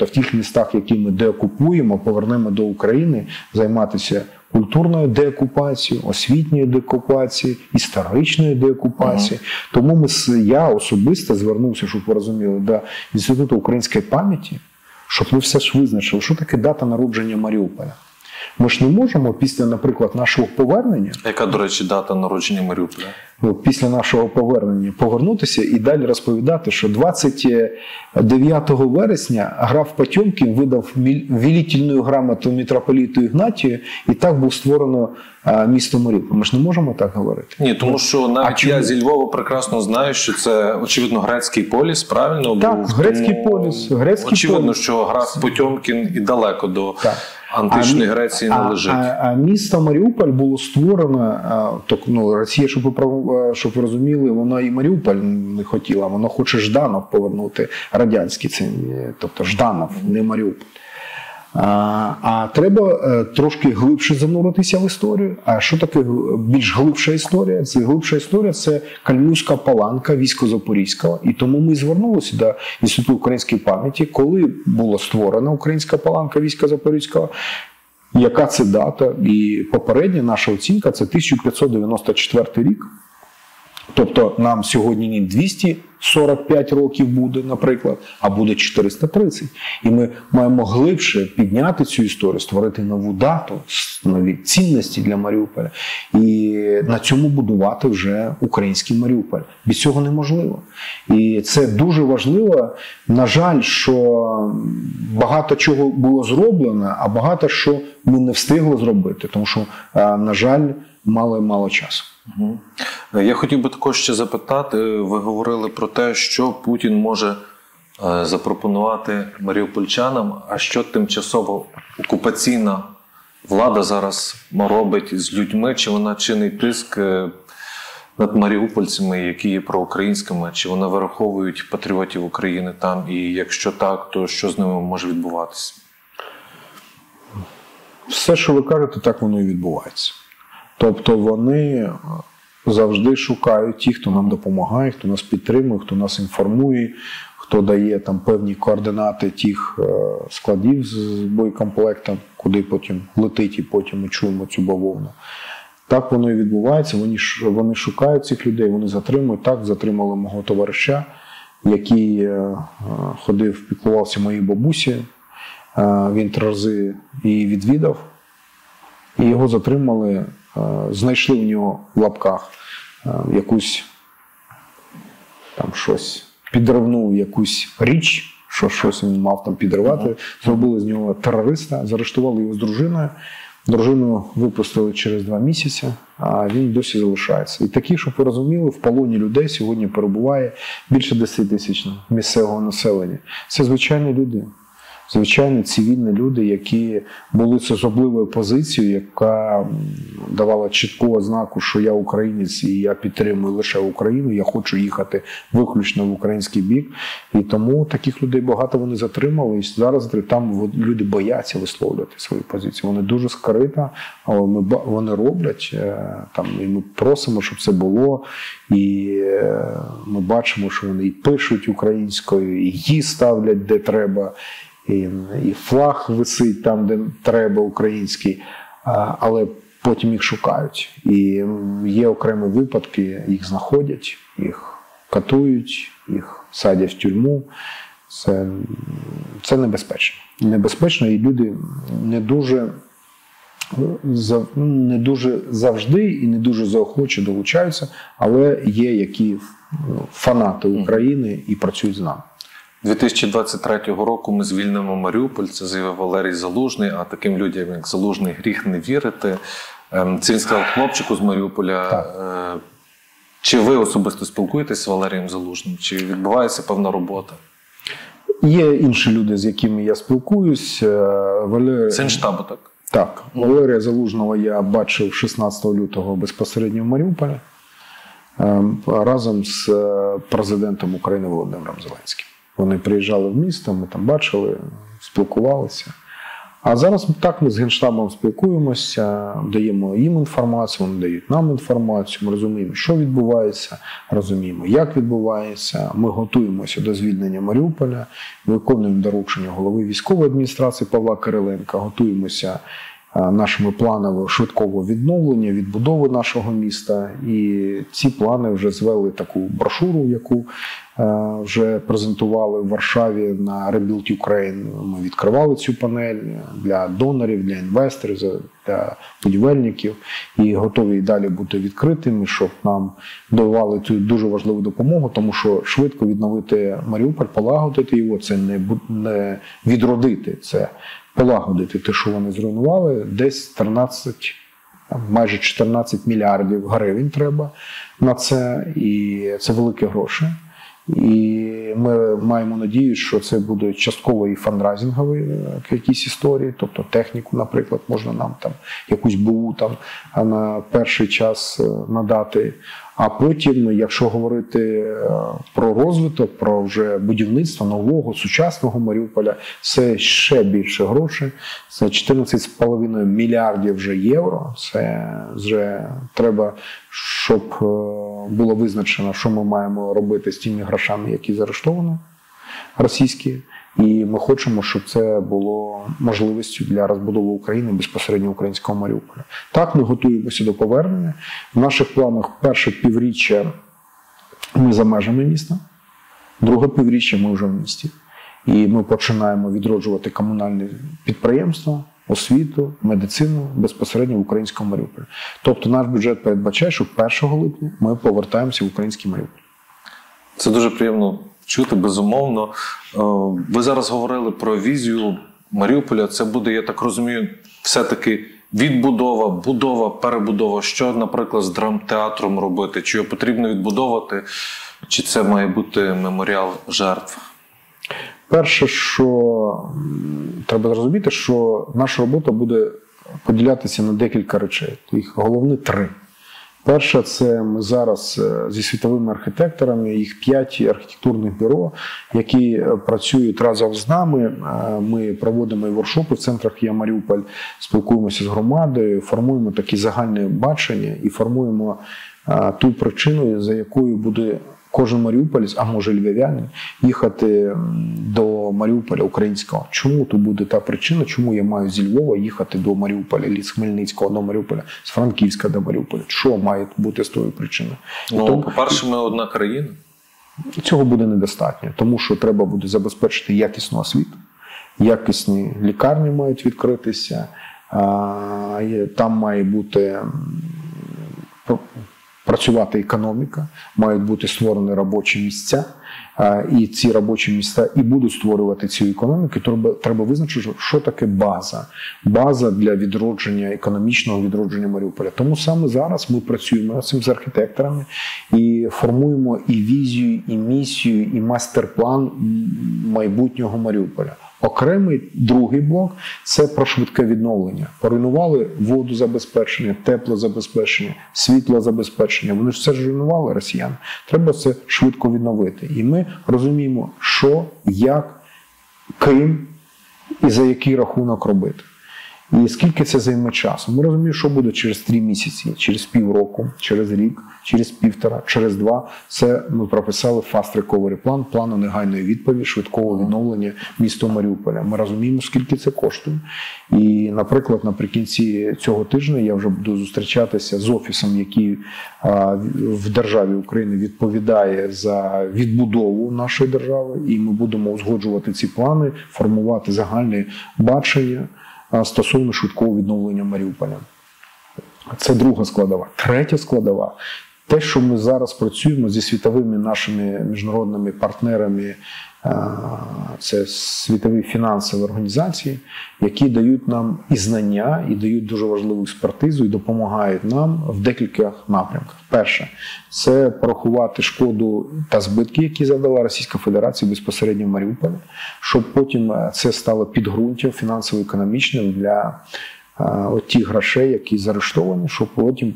в тих містах, які ми деокупуємо, повернемо до України, займатися культурної деокупації, освітньої деокупації, історичної деокупації. Тому я особисто звернувся, щоб ви розуміли, до Інституту української пам'яті, щоб ми все ж визначили, що таке дата народження Маріуполя. Ми ж не можемо після, наприклад, нашого повернення... Яка, до речі, дата народження Маріуполя? Після нашого повернення повернутися і далі розповідати, що 29 вересня граф Потьомкін видав вілітельну грамоту митрополіту Ігнатію, і так було створено місто Маріуполь. Ми ж не можемо так говорити. Ні, тому що навіть я зі Львова прекрасно знаю, що це, очевидно, грецький поліс, правильно? Так, грецький поліс. Очевидно, що граф Потьомкін і далеко до... античної Греції не лежить. А місто Маріуполь було створено, Росія, щоб ви розуміли, вона і Маріуполь не хотіла, вона хоче Жданов повернути, радянський, тобто Жданов, не Маріуполь. А треба трошки глибше зануритися в історію. А що таке більш глибша історія? Це глибша історія – це Кальмюзька паланка військо-запорізького. І тому ми звернулися до Інституту української пам'яті, коли була створена українська паланка військо-запорізького, яка це дата. І попередня наша оцінка – це 1594 рік. Тобто нам сьогодні не 245 років буде, наприклад, а буде 430. І ми маємо глибше підняти цю історію, створити нову дату, нові цінності для Маріуполя. І на цьому будувати вже український Маріуполь. Без цього неможливо. І це дуже важливо. На жаль, що багато чого було зроблено, а багато що ми не встигли зробити. Тому що, на жаль, мало часу. Я хотів би також ще запитати, ви говорили про те, що Путін може запропонувати маріупольчанам, а що тимчасово окупаційна влада зараз робить з людьми, чи вона чинить тиск над маріупольцями, які є проукраїнськими, чи вона вираховують патріотів України там, і якщо так, то що з ними може відбуватися? Все, що ви кажете, так воно і відбувається. Тобто вони завжди шукають тих, хто нам допомагає, хто нас підтримує, хто нас інформує, хто дає там певні координати тих складів з боєкомплектом, куди потім летить і потім ми чуємо цю бавовну. Так воно і відбувається, вони шукають цих людей, вони затримують. Так, затримали мого товариша, який ходив, піклувався моїй бабусі, він 3 рази її відвідав, і його затримали. Знайшли в нього в лапках якусь там щось, підривнув якусь річ, що щось він мав там підривати, зробили з нього терориста, заарештували його з дружиною. Дружину випустили через 2 місяці, а він досі залишається. І такі, щоб ви розуміли, в полоні людей сьогодні перебуває більше 10 тисяч місцевого населення. Це звичайні люди. Звичайно, цивільні люди, які були з особливою позицією, яка давала чітку ознаку, що я українець і я підтримую лише Україну, я хочу їхати виключно в український бік. І тому таких людей багато вони затримали, і зараз там люди бояться висловлювати свої позиції. Вони дуже скрито, вони роблять, і ми просимо, щоб це було. І ми бачимо, що вони і пишуть українською, і її ставлять де треба, і флаг висить там, де треба, український, але потім їх шукають. І є окремі випадки, їх знаходять, їх катують, їх садять в тюрму. Це небезпечно. Небезпечно, і люди не дуже завжди і не дуже заохоче долучаються, але є які фанати України і працюють з нами. 2023 року ми звільнимо Маріуполь, це заявив Валерій Залужний, а таким людям, як Залужний, гріх не вірити. Це він сказав хлопчику з Маріуполя. Так. Чи ви особисто спілкуєтесь з Валерієм Залужним? Чи відбувається певна робота? Є інші люди, з якими я спілкуюсь. Це із штабу, так? Так. Валерія Залужного я бачив 16 лютого безпосередньо в Маріуполі разом з президентом України Володимиром Зеленським. Вони приїжджали в місто, ми там бачили, спілкувалися. А зараз так ми з Генштабом спілкуємося, даємо їм інформацію, вони дають нам інформацію, ми розуміємо, що відбувається, розуміємо, як відбувається. Ми готуємося до звільнення Маріуполя, виконуємо доручення голови військової адміністрації Павла Кириленка, готуємося нашими планами швидкого відновлення, відбудови нашого міста. І ці плани вже звели таку брошуру, яку вже презентували в Варшаві на Rebuild Ukraine. Ми відкривали цю панель для донорів, для інвесторів, для будівельників. І готові і далі бути відкритими, щоб нам давали цю дуже важливу допомогу, тому що швидко відновити Маріуполь, полагодити його, це не відродити, це полагодити те, що вони зруйнували. Десь 13, майже 14 мільярдів гривень треба на це, і це великі гроші. І ми маємо надію, що це буде частково і фандрайзингові якісь історії, тобто техніку, наприклад, можна нам там якусь БУ там на перший час надати. А потім, якщо говорити про розвиток, про вже будівництво нового, сучасного Маріуполя, це ще більше грошей. Це 14,5 мільярдів вже євро. Це вже треба, щоб було визначено, що ми маємо робити з тими грошами, які заарештовані російські. І ми хочемо, щоб це було можливістю для розбудови України, безпосередньо українського Маріуполя. Так, ми готуємося до повернення. В наших планах перше півріччя ми за межами міста, друге півріччя ми вже в місті. І ми починаємо відроджувати комунальні підприємства, освіту, медицину безпосередньо в українському Маріуполі. Тобто наш бюджет передбачає, що 1 липня ми повертаємося в український Маріуполь. Це дуже приємно чути, безумовно. Ви зараз говорили про візію Маріуполя. Це буде, я так розумію, все-таки відбудова, будова, перебудова. Що, наприклад, з драмтеатром робити? Чи його потрібно відбудовувати? Чи це має бути меморіал жертв? Перше, що треба зрозуміти, що наша робота буде поділятися на декілька речей. Їх головні 3. Перше, це ми зараз зі світовими архітекторами, їх 5 архітектурних бюро, які працюють разом з нами. Ми проводимо воркшопи в центрах «Я Маріуполь», спілкуємося з громадою, формуємо такі загальні бачення і формуємо ту причину, за якою буде кожен маріуполець, а може львів'янин, їхати до Маріуполя українського. Чому то буде та причина, чому я маю зі Львова їхати до Маріуполя, з Хмельницького до Маріуполя, з Франківська до Маріуполя? Що має бути з тою причиною? Ну, по-перше, ми одна країна. Цього буде недостатньо, тому що треба буде забезпечити якісну освіту, якісні лікарні мають відкритися, там має бути працювати економіка, мають бути створені робочі місця, і ці робочі місця і будуть створювати цю економіку. Треба визначити, що таке база. База для відродження, економічного відродження Маріуполя. Тому саме зараз ми працюємо з цим з архітекторами і формуємо і візію, і місію, і мастер-план майбутнього Маріуполя. Окремий другий блок – це про швидке відновлення. Поруйнували водозабезпечення, теплозабезпечення, світлозабезпечення. Вони ж все ж руйнували, росіяни. Треба це швидко відновити. І ми розуміємо, що, як, ким і за який рахунок робити. І скільки це займе часу. Ми розуміємо, що буде через 3 місяці, через півроку, через рік, через 1,5, через 2. Це ми прописали Fast Recovery Plan, плану негайної відповіді, швидкого відновлення міста Маріуполя. Ми розуміємо, скільки це коштує. І, наприклад, наприкінці цього тижня я вже буду зустрічатися з офісом, який в державі України відповідає за відбудову нашої держави. І ми будемо узгоджувати ці плани, формувати загальне бачення стосовно швидкого відновлення Маріуполя. Це друга складова. Третя складова – те, що ми зараз працюємо зі світовими нашими міжнародними партнерами, це світові фінансові організації, які дають нам і знання, і дають дуже важливу експертизу, і допомагають нам в декількох напрямках. Перше – це порахувати шкоду та збитки, які завдала Російська Федерація безпосередньо в Маріуполі, щоб потім це стало підґрунтям фінансово-економічним для тих грошей, які заарештовані, щоб потім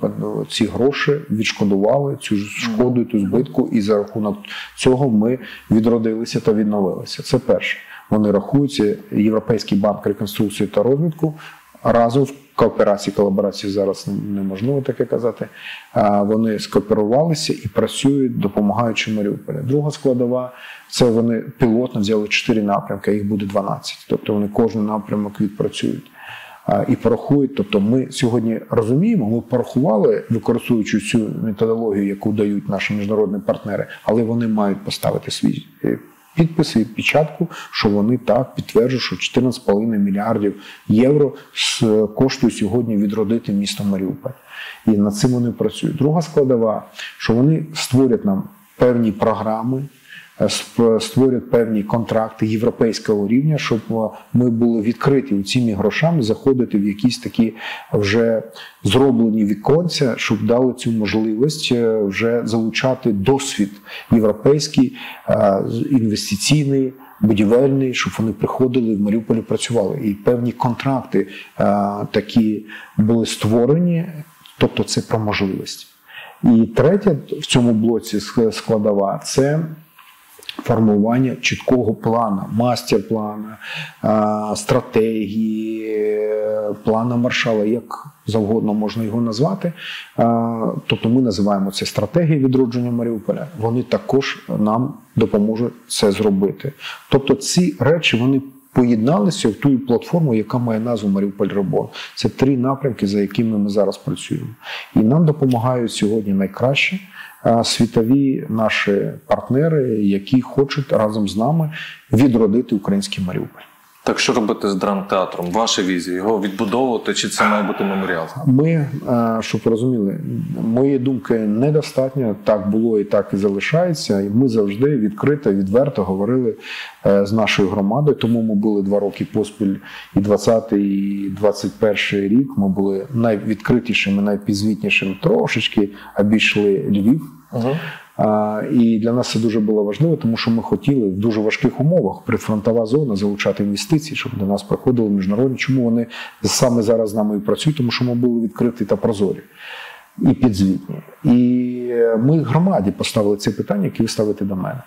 ці гроші відшкодували цю шкоду, ту збитку, і за рахунок цього ми відродилися та відновилися. Це перше. Вони рахуються, Європейський банк реконструкції та розвитку, разом в кооперації, колаборації зараз неможливо таке казати, вони скооперувалися і працюють, допомагаючи Маріуполі. Друга складова – це вони пілотно взяли 4 напрямки, їх буде 12. Тобто вони кожен напрямок відпрацюють. і порахують. Тобто ми сьогодні розуміємо, ми порахували, використовуючи цю методологію, яку дають наші міжнародні партнери, але вони мають поставити свій підпис і печатку, що вони так підтверджують, що 14,5 мільярдів євро коштує сьогодні відродити місто Маріуполь. І над цим вони працюють. Друга складова, що вони створять нам певні програми, створять певні контракти європейського рівня, щоб ми були відкриті цими грошами, заходити в якісь такі вже зроблені віконця, щоб дали цю можливість вже залучати досвід європейський, інвестиційний, будівельний, щоб вони приходили в Маріуполі працювали. І певні контракти такі були створені, тобто це про можливість. І третя в цьому блоці складова – це формування чіткого плану, мастер-плану, стратегії, плану Маршала, як завгодно можна його назвати. Тобто ми називаємо це стратегія відродження Маріуполя. Вони також нам допоможуть це зробити. Тобто ці речі, вони поєдналися в ту платформу, яка має назву Маріуполь-Рибол. Це три напрямки, за якими ми зараз працюємо. І нам допомагають сьогодні найкраще світові наші партнери, які хочуть разом з нами відродити український Маріуполь. Так що робити з драмтеатром? Ваша візія? Його відбудовувати чи це має бути меморіал? Ми, щоб розуміли, мої думки недостатньо, так було і так і залишається. І ми завжди відкрито, відверто говорили з нашою громадою. Тому ми були 2 роки поспіль, і 20-й, і 21-й рік. Ми були найвідкритішим і найпізвітнішим, трошечки обійшли Львів. Угу. І для нас це дуже було важливо, тому що ми хотіли в дуже важких умовах, прифронтова зона, залучати інвестиції, щоб до нас приходили міжнародні. Чому вони саме зараз з нами і працюють? Тому що ми були відкриті та прозорі і підзвітні. І ми громаді поставили це питання, яке ви ставите до мене.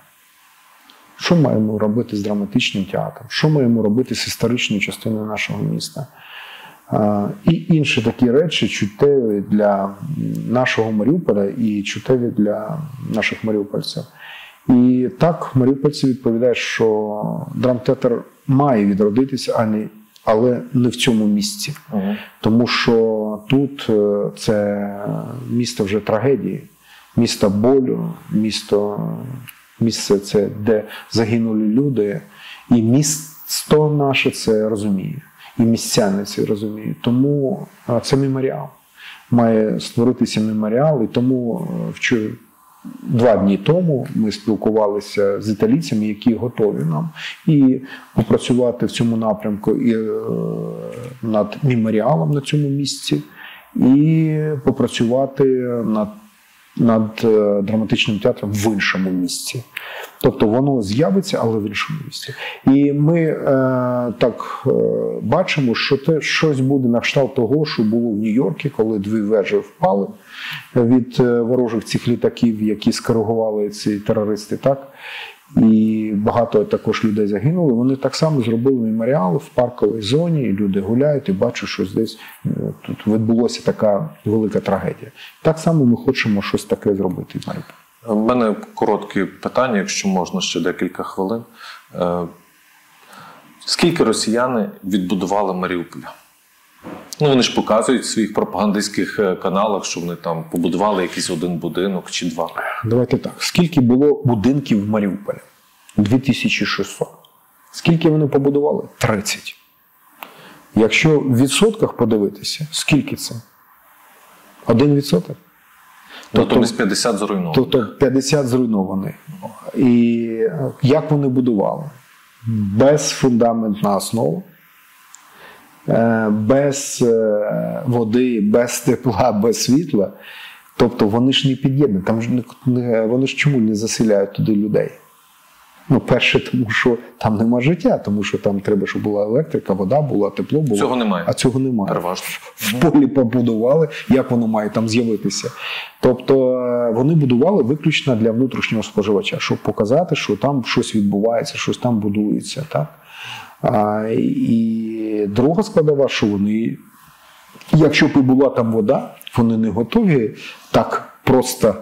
Що маємо робити з драматичним театром? Що маємо робити з історичною частиною нашого міста? І інші такі речі чутливі для нашого Маріуполя і чутливі для наших маріупольців. І так маріупольці відповідають, що драмтеатр має відродитися, але не в цьому місці. Угу. Тому що тут це місто вже трагедії, місто болю, місце це, де загинули люди, і місто наше це розуміє. І місцяни це розуміють. Тому це меморіал. Має створитися меморіал. І тому 2 дні тому ми спілкувалися з італійцями, які готові нам і попрацювати в цьому напрямку і над меморіалом на цьому місці, і попрацювати над драматичним театром в іншому місці. Тобто воно з'явиться, але в іншому місці. І ми так бачимо, що це щось буде на кшталт того, що було в Нью-Йорку, коли 2 вежі впали від ворожих цих літаків, які скоригували ці терористи, так? І багато також людей загинули. Вони так само зробили меморіали в парковій зоні, і люди гуляють і бачать, що десь тут відбулася така велика трагедія. Так само ми хочемо щось таке зробити в Маріуполі. У мене коротке питання, якщо можна, ще декілька хвилин. Скільки росіяни відбудували Маріуполя? Ну, вони ж показують в своїх пропагандистських каналах, що вони там побудували якийсь 1 будинок чи 2. Давайте так. Скільки було будинків в Маріуполі? 2600. Скільки вони побудували? 30. Якщо в відсотках подивитися, скільки це? 1%? Тобто 50 зруйновані. Тобто 50 зруйновані. І як вони будували? Безфундаментна основа, без води, без тепла, без світла. Тобто вони ж не під'єднані. Там ж вони ж чому не заселяють туди людей? Ну, перше, тому що там нема життя, тому що там треба, щоб була електрика, вода була, тепло було. Цього немає. А цього немає. Переважно. В полі побудували, як воно має там з'явитися. Тобто вони будували виключно для внутрішнього споживача, щоб показати, що там щось відбувається, щось там будується. Так? І друга складова, що вони, якщо б і була там вода, вони не готові так просто,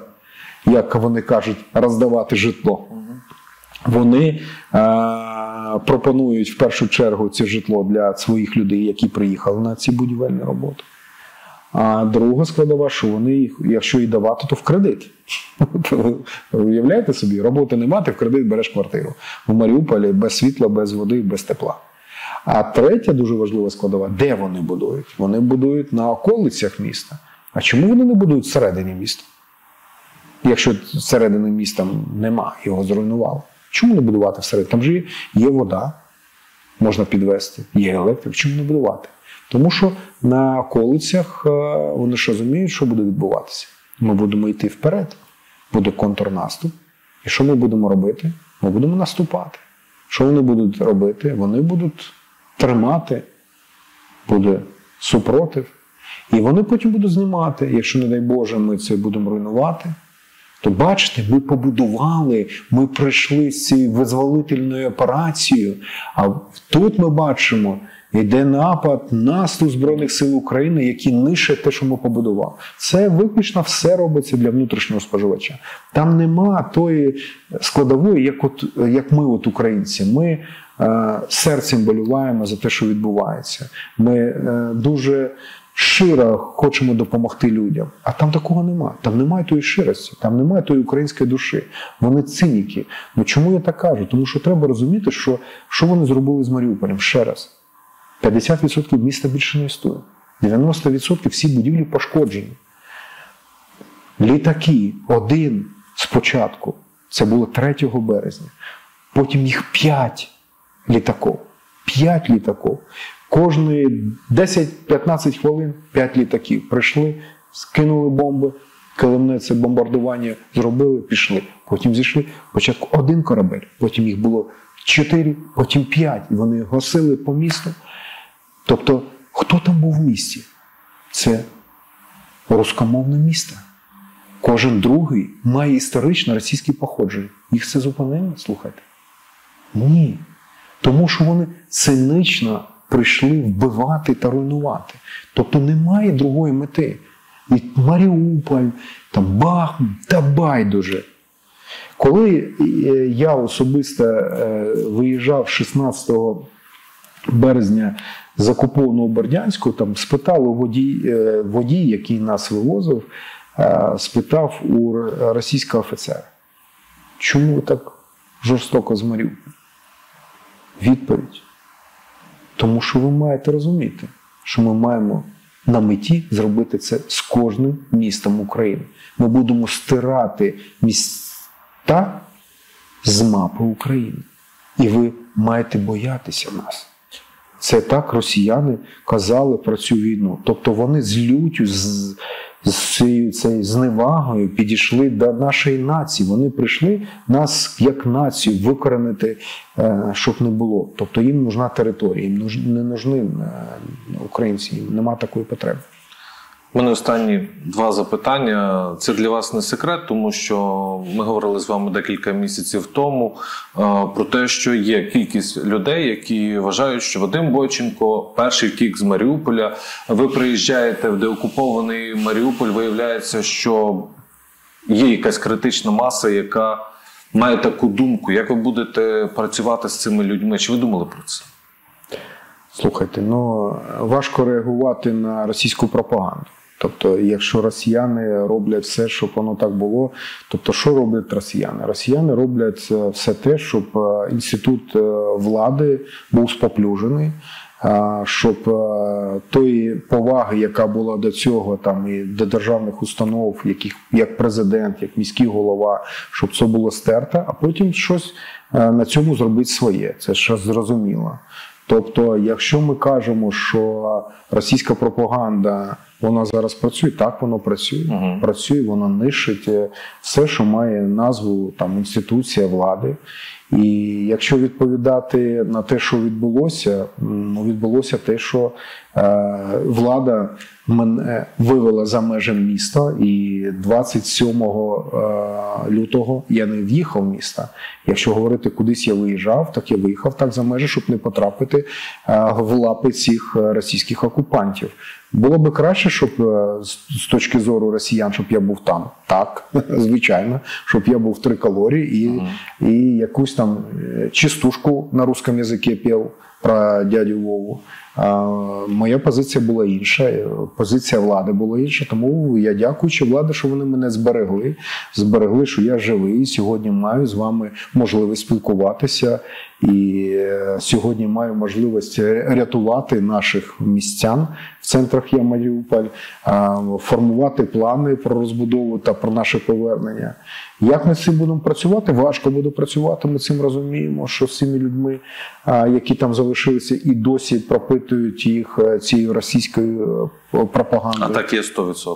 як вони кажуть, роздавати житло. Вони пропонують в першу чергу це житло для своїх людей, які приїхали на ці будівельні роботи. А друга складова, що вони їх, якщо і давати, то в кредит. Уявляєте собі, роботи нема, ти в кредит береш квартиру. В Маріуполі без світла, без води, без тепла. А третя дуже важлива складова, де вони будують? Вони будують на околицях міста. А чому вони не будують всередині міста? Якщо всередини міста нема, його зруйнували. Чому не будувати всередині? Там же є вода, можна підвести, є електрик, чому не будувати? Тому що на околицях вони ж розуміють, що буде відбуватися. Ми будемо йти вперед, буде контрнаступ. І що ми будемо робити? Ми будемо наступати. Що вони будуть робити? Вони будуть тримати, буде супротив. І вони потім будуть знімати. Якщо, не дай Боже, ми це будемо руйнувати, то бачите, ми побудували, ми пройшли з цією визволительною операцією. А тут ми бачимо, йде напад наступ Збройних сил України, які нищать те, що ми побудували. Це виключно все робиться для внутрішнього споживача. Там нема тої складової, як ми, от українці. Ми серцем болюваємо за те, що відбувається. Ми дуже щиро хочемо допомогти людям. А там такого нема. Там немає тої щирості, там немає тої української душі. Вони циніки. Ну чому я так кажу? Тому що треба розуміти, що вони зробили з Маріуполем. Ще раз. 50% міста більше не існує. 90% всі будівлі пошкоджені. Літаки один спочатку, це було 3 березня. Потім їх 5 літаків. 5 літаків. Кожні 10-15 хвилин 5 літаків. Прийшли, скинули бомби, коли це бомбардування зробили, пішли. Потім зійшли. Спочатку один корабель, потім їх було 4, потім 5. І вони гасили по місту. Тобто, хто там був в місті? Це рускомовне місто. Кожен другий має історично російське походження. Їх це зупинило, слухайте? Ні. Тому що вони цинічно прийшли вбивати та руйнувати. Тобто немає другої мети. І Маріуполь, там Бахмут, та байдуже. Коли я особисто виїжджав 16 березня з окупованого Бердянську, там спитали водій, який нас вивозив, спитав у російського офіцера, чому ви так жорстоко з Маріуполя? Відповідь. Тому що ви маєте розуміти, що ми маємо на меті зробити це з кожним містом України. Ми будемо стирати міста з мапи України. І ви маєте боятися нас. Це так росіяни казали про цю війну. Тобто вони з люттю, з цією зневагою підійшли до нашої нації. Вони прийшли нас як націю викоренити, щоб не було. Тобто їм нужна територія, їм не нужні українці, їм нема такої потреби. У мене останні 2 запитання. Це для вас не секрет, тому що ми говорили з вами декілька місяців тому про те, що є кількість людей, які вважають, що Вадим Бойченко перший втік з Маріуполя. Ви приїжджаєте в деокупований Маріуполь, виявляється, що є якась критична маса, яка має таку думку. Як ви будете працювати з цими людьми? Чи ви думали про це? Слухайте, ну важко реагувати на російську пропаганду. Тобто, якщо росіяни роблять все, щоб воно так було, тобто, що роблять росіяни? Росіяни роблять все те, щоб інститут влади був споплюжений, щоб тої поваги, яка була до цього, там, і до державних установ, яких, як президент, як міський голова, щоб це було стерто, а потім щось на цьому зробити своє. Це ж зрозуміло. Тобто, якщо ми кажемо, що російська пропаганда, вона зараз працює, так воно працює. Угу. Працює, воно нищить все, що має назву там, інституція влади. І якщо відповідати на те, що відбулося, відбулося те, що влада мене вивела за межі міста, і 27 лютого я не в'їхав в місто. Якщо говорити, кудись я виїхав так за межі, щоб не потрапити в лапи цих російських окупантів. Було би краще, щоб з точки зору росіян, щоб я був там. Так, звичайно, щоб я був в триколорі і якусь там чистушку на русском язикі пів про дядю Вову. Моя позиція була інша, позиція влади була інша, тому я дякуючи владі, що вони мене зберегли, що я живий, сьогодні маю з вами можливість спілкуватися і сьогодні маю можливість рятувати наших містян в центрах Я Маріуполь, формувати плани про розбудову та про наше повернення. Як ми з цим будемо працювати? Важко буде працювати, ми цим розуміємо, що з цими людьми, які там залишилися і досі пропитують їх цією російською пропагандою. А так є 100%.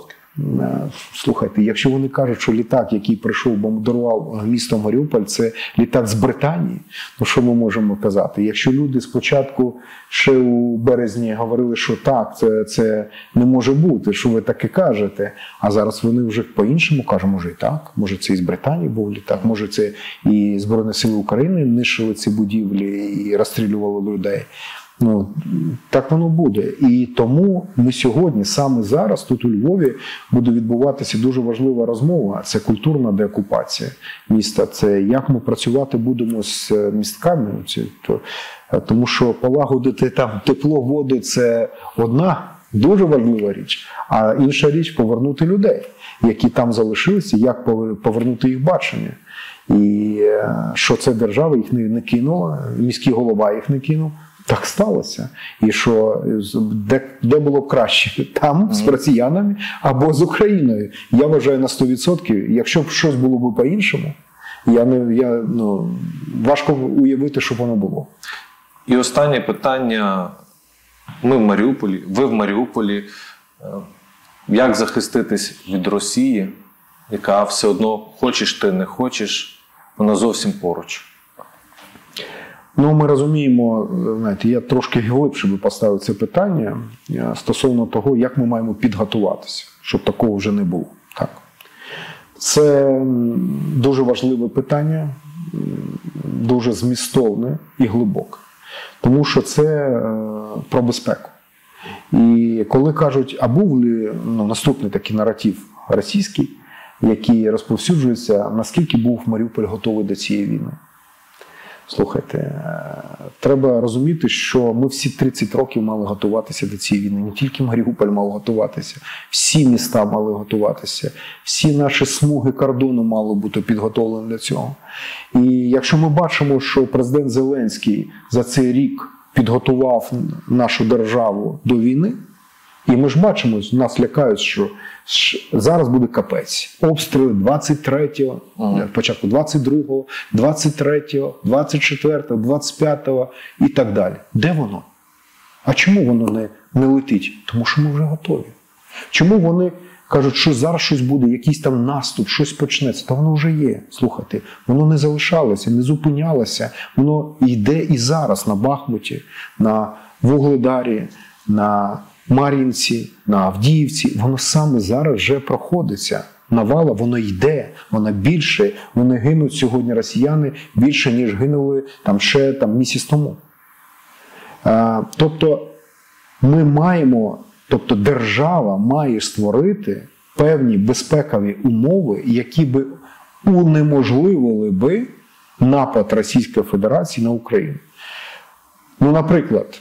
Слухайте, якщо вони кажуть, що літак, який прийшов, бомбардував місто Маріуполь, це літак з Британії, то що ми можемо казати? Якщо люди спочатку ще у березні говорили, що так, це не може бути, що ви таке кажете, а зараз вони вже по-іншому кажуть, може і так, може це і з Британії був літак, може це і Збройні Сили України нищили ці будівлі і розстрілювали людей. Ну, так воно буде. І тому ми сьогодні, саме зараз, тут у Львові буде відбуватися дуже важлива розмова. Це культурна деокупація міста. Це як ми працювати будемо з містками. Тому що полагодити там тепло, воду – це одна дуже важлива річ. А інша річ – повернути людей, які там залишилися, як повернути їх бачення. І що це держава їх не кинула, міський голова їх не кинув. Так сталося. І що де було б краще? Там, з росіянами або з Україною. Я вважаю на 100%. Якщо б щось було б по-іншому, важко уявити, що воно було. І останнє питання. Ми в Маріуполі, ви в Маріуполі. Як захиститись від Росії, яка все одно, хочеш ти, не хочеш, вона зовсім поруч? Ну, ми розуміємо, знаєте, я трошки глибше би поставив це питання стосовно того, як ми маємо підготуватися, щоб такого вже не було. Так. Це дуже важливе питання, дуже змістовне і глибоке, тому що це про безпеку. І коли кажуть, а був ли наступний такий наратив російський, який розповсюджується, наскільки був Маріуполь готовий до цієї війни? Слухайте, треба розуміти, що ми всі 30 років мали готуватися до цієї війни. Не тільки Маріуполь мав готуватися, всі міста мали готуватися, всі наші смуги кордону мали бути підготовлені до цього. І якщо ми бачимо, що президент Зеленський за цей рік підготував нашу державу до війни, і ми ж бачимо, нас лякають, що зараз буде капець. Обстріли 23-го, початку 22-го, 23-го, 24-го, 25-го і так далі. Де воно? А чому воно не летить? Тому що ми вже готові. Чому вони кажуть, що зараз щось буде, якийсь там наступ, щось почнеться? Та воно вже є, слухайте. Воно не залишалося, не зупинялося. Воно йде і зараз на Бахмуті, на Вугледарі, на Мар'їнці, на Авдіївці, воно саме зараз вже проходиться. Навала, воно йде, воно більше, вони гинуть сьогодні росіяни більше, ніж гинули там ще місяць тому. Тобто ми маємо, держава має створити певні безпекові умови, які би унеможливили би напад Російської Федерації на Україну. Ну, наприклад,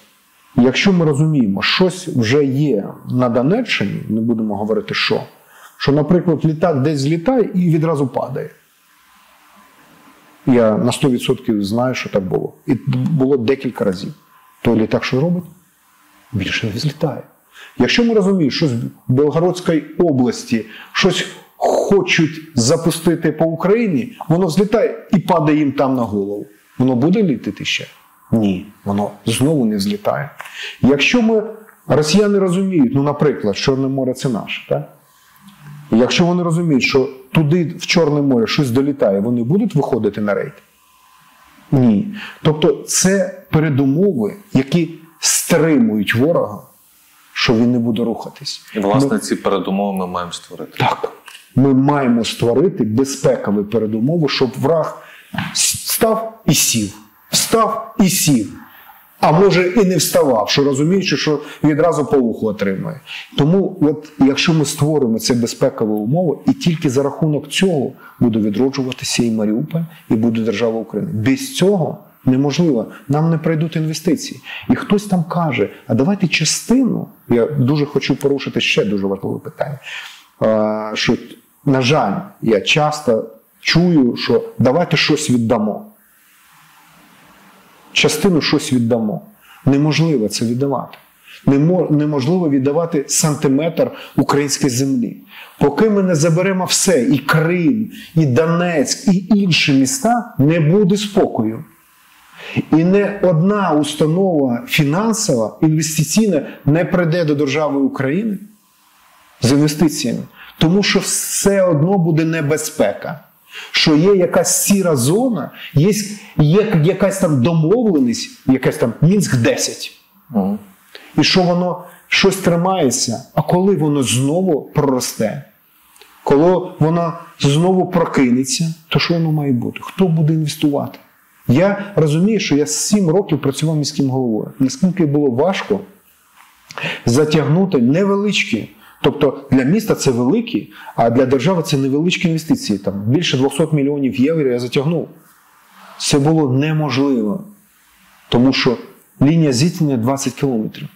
якщо ми розуміємо, щось вже є на Донеччині, не будемо говорити що, наприклад, літак десь злітає і відразу падає. Я на 100% знаю, що так було. І було декілька разів. То літак що робить? Більше не злітає. Якщо ми розуміємо, що в Білгородській області щось хочуть запустити по Україні, воно злітає і падає їм там на голову. Воно буде літати ще? Ні, воно знову не злітає. Якщо росіяни розуміють, наприклад, Чорне море – це наше, так? Якщо вони розуміють, що туди, в Чорне море, щось долітає, вони будуть виходити на рейд? Ні. Тобто це передумови, які стримують ворога, що він не буде рухатись. І, власне, ці передумови ми маємо створити. Так. Ми маємо створити безпекові передумови, щоб враг став і сів. а може і не вставав, що розуміючи, що відразу по уху отримає. Тому, от, якщо ми створимо ці безпекові умови, і тільки за рахунок цього буде відроджуватися і Маріуполь, і буде держава України. Без цього неможливо. Нам не прийдуть інвестиції. І хтось там каже, а давайте частину, я дуже хочу порушити ще дуже важливе питання, що, на жаль, я часто чую, що давайте щось віддамо. Частину щось віддамо. Неможливо це віддавати. Неможливо віддавати сантиметр української землі. Поки ми не заберемо все, і Крим, і Донецьк, і інші міста, не буде спокою. І не одна установа фінансова, інвестиційна не прийде до держави України з інвестиціями. Тому що все одно буде небезпека. Що є якась сіра зона, є якась там домовленість, якась там Мінськ-10. Угу. І що воно, щось тримається, а коли воно знову проросте, коли воно знову прокинеться, то що воно має бути? Хто буде інвестувати? Я розумію, що я 7 років працював міським головою. Наскільки було важко затягнути невеличкі, тобто для міста це великі, а для держави це невеличкі інвестиції. Там більше 200 мільйонів євро я затягнув. Це було неможливо, тому що лінія зіткнення 20 кілометрів.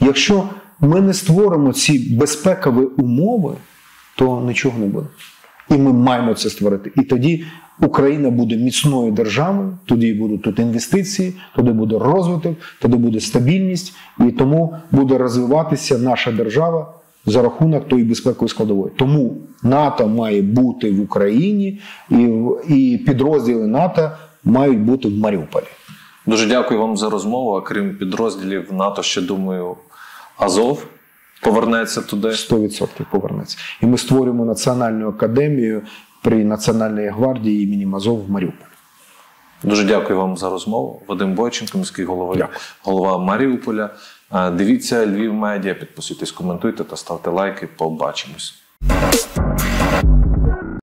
Якщо ми не створимо ці безпекові умови, то нічого не буде. І ми маємо це створити. І тоді Україна буде міцною державою, тоді будуть тут інвестиції, тоді буде розвиток, тоді буде стабільність, і тому буде розвиватися наша держава за рахунок тої безпекової складової. Тому НАТО має бути в Україні, і підрозділи НАТО мають бути в Маріуполі. Дуже дякую вам за розмову. А крім підрозділів НАТО, ще, думаю, АЗОВ повернеться туди? 100% повернеться. І ми створюємо Національну академію при Національної гвардії імені АЗОВ в Маріуполі. Дуже дякую вам за розмову. Вадим Бойченко, міський голова Маріуполя. Дивіться Львів Медіа, підписуйтесь, коментуйте та ставте лайки. Побачимось.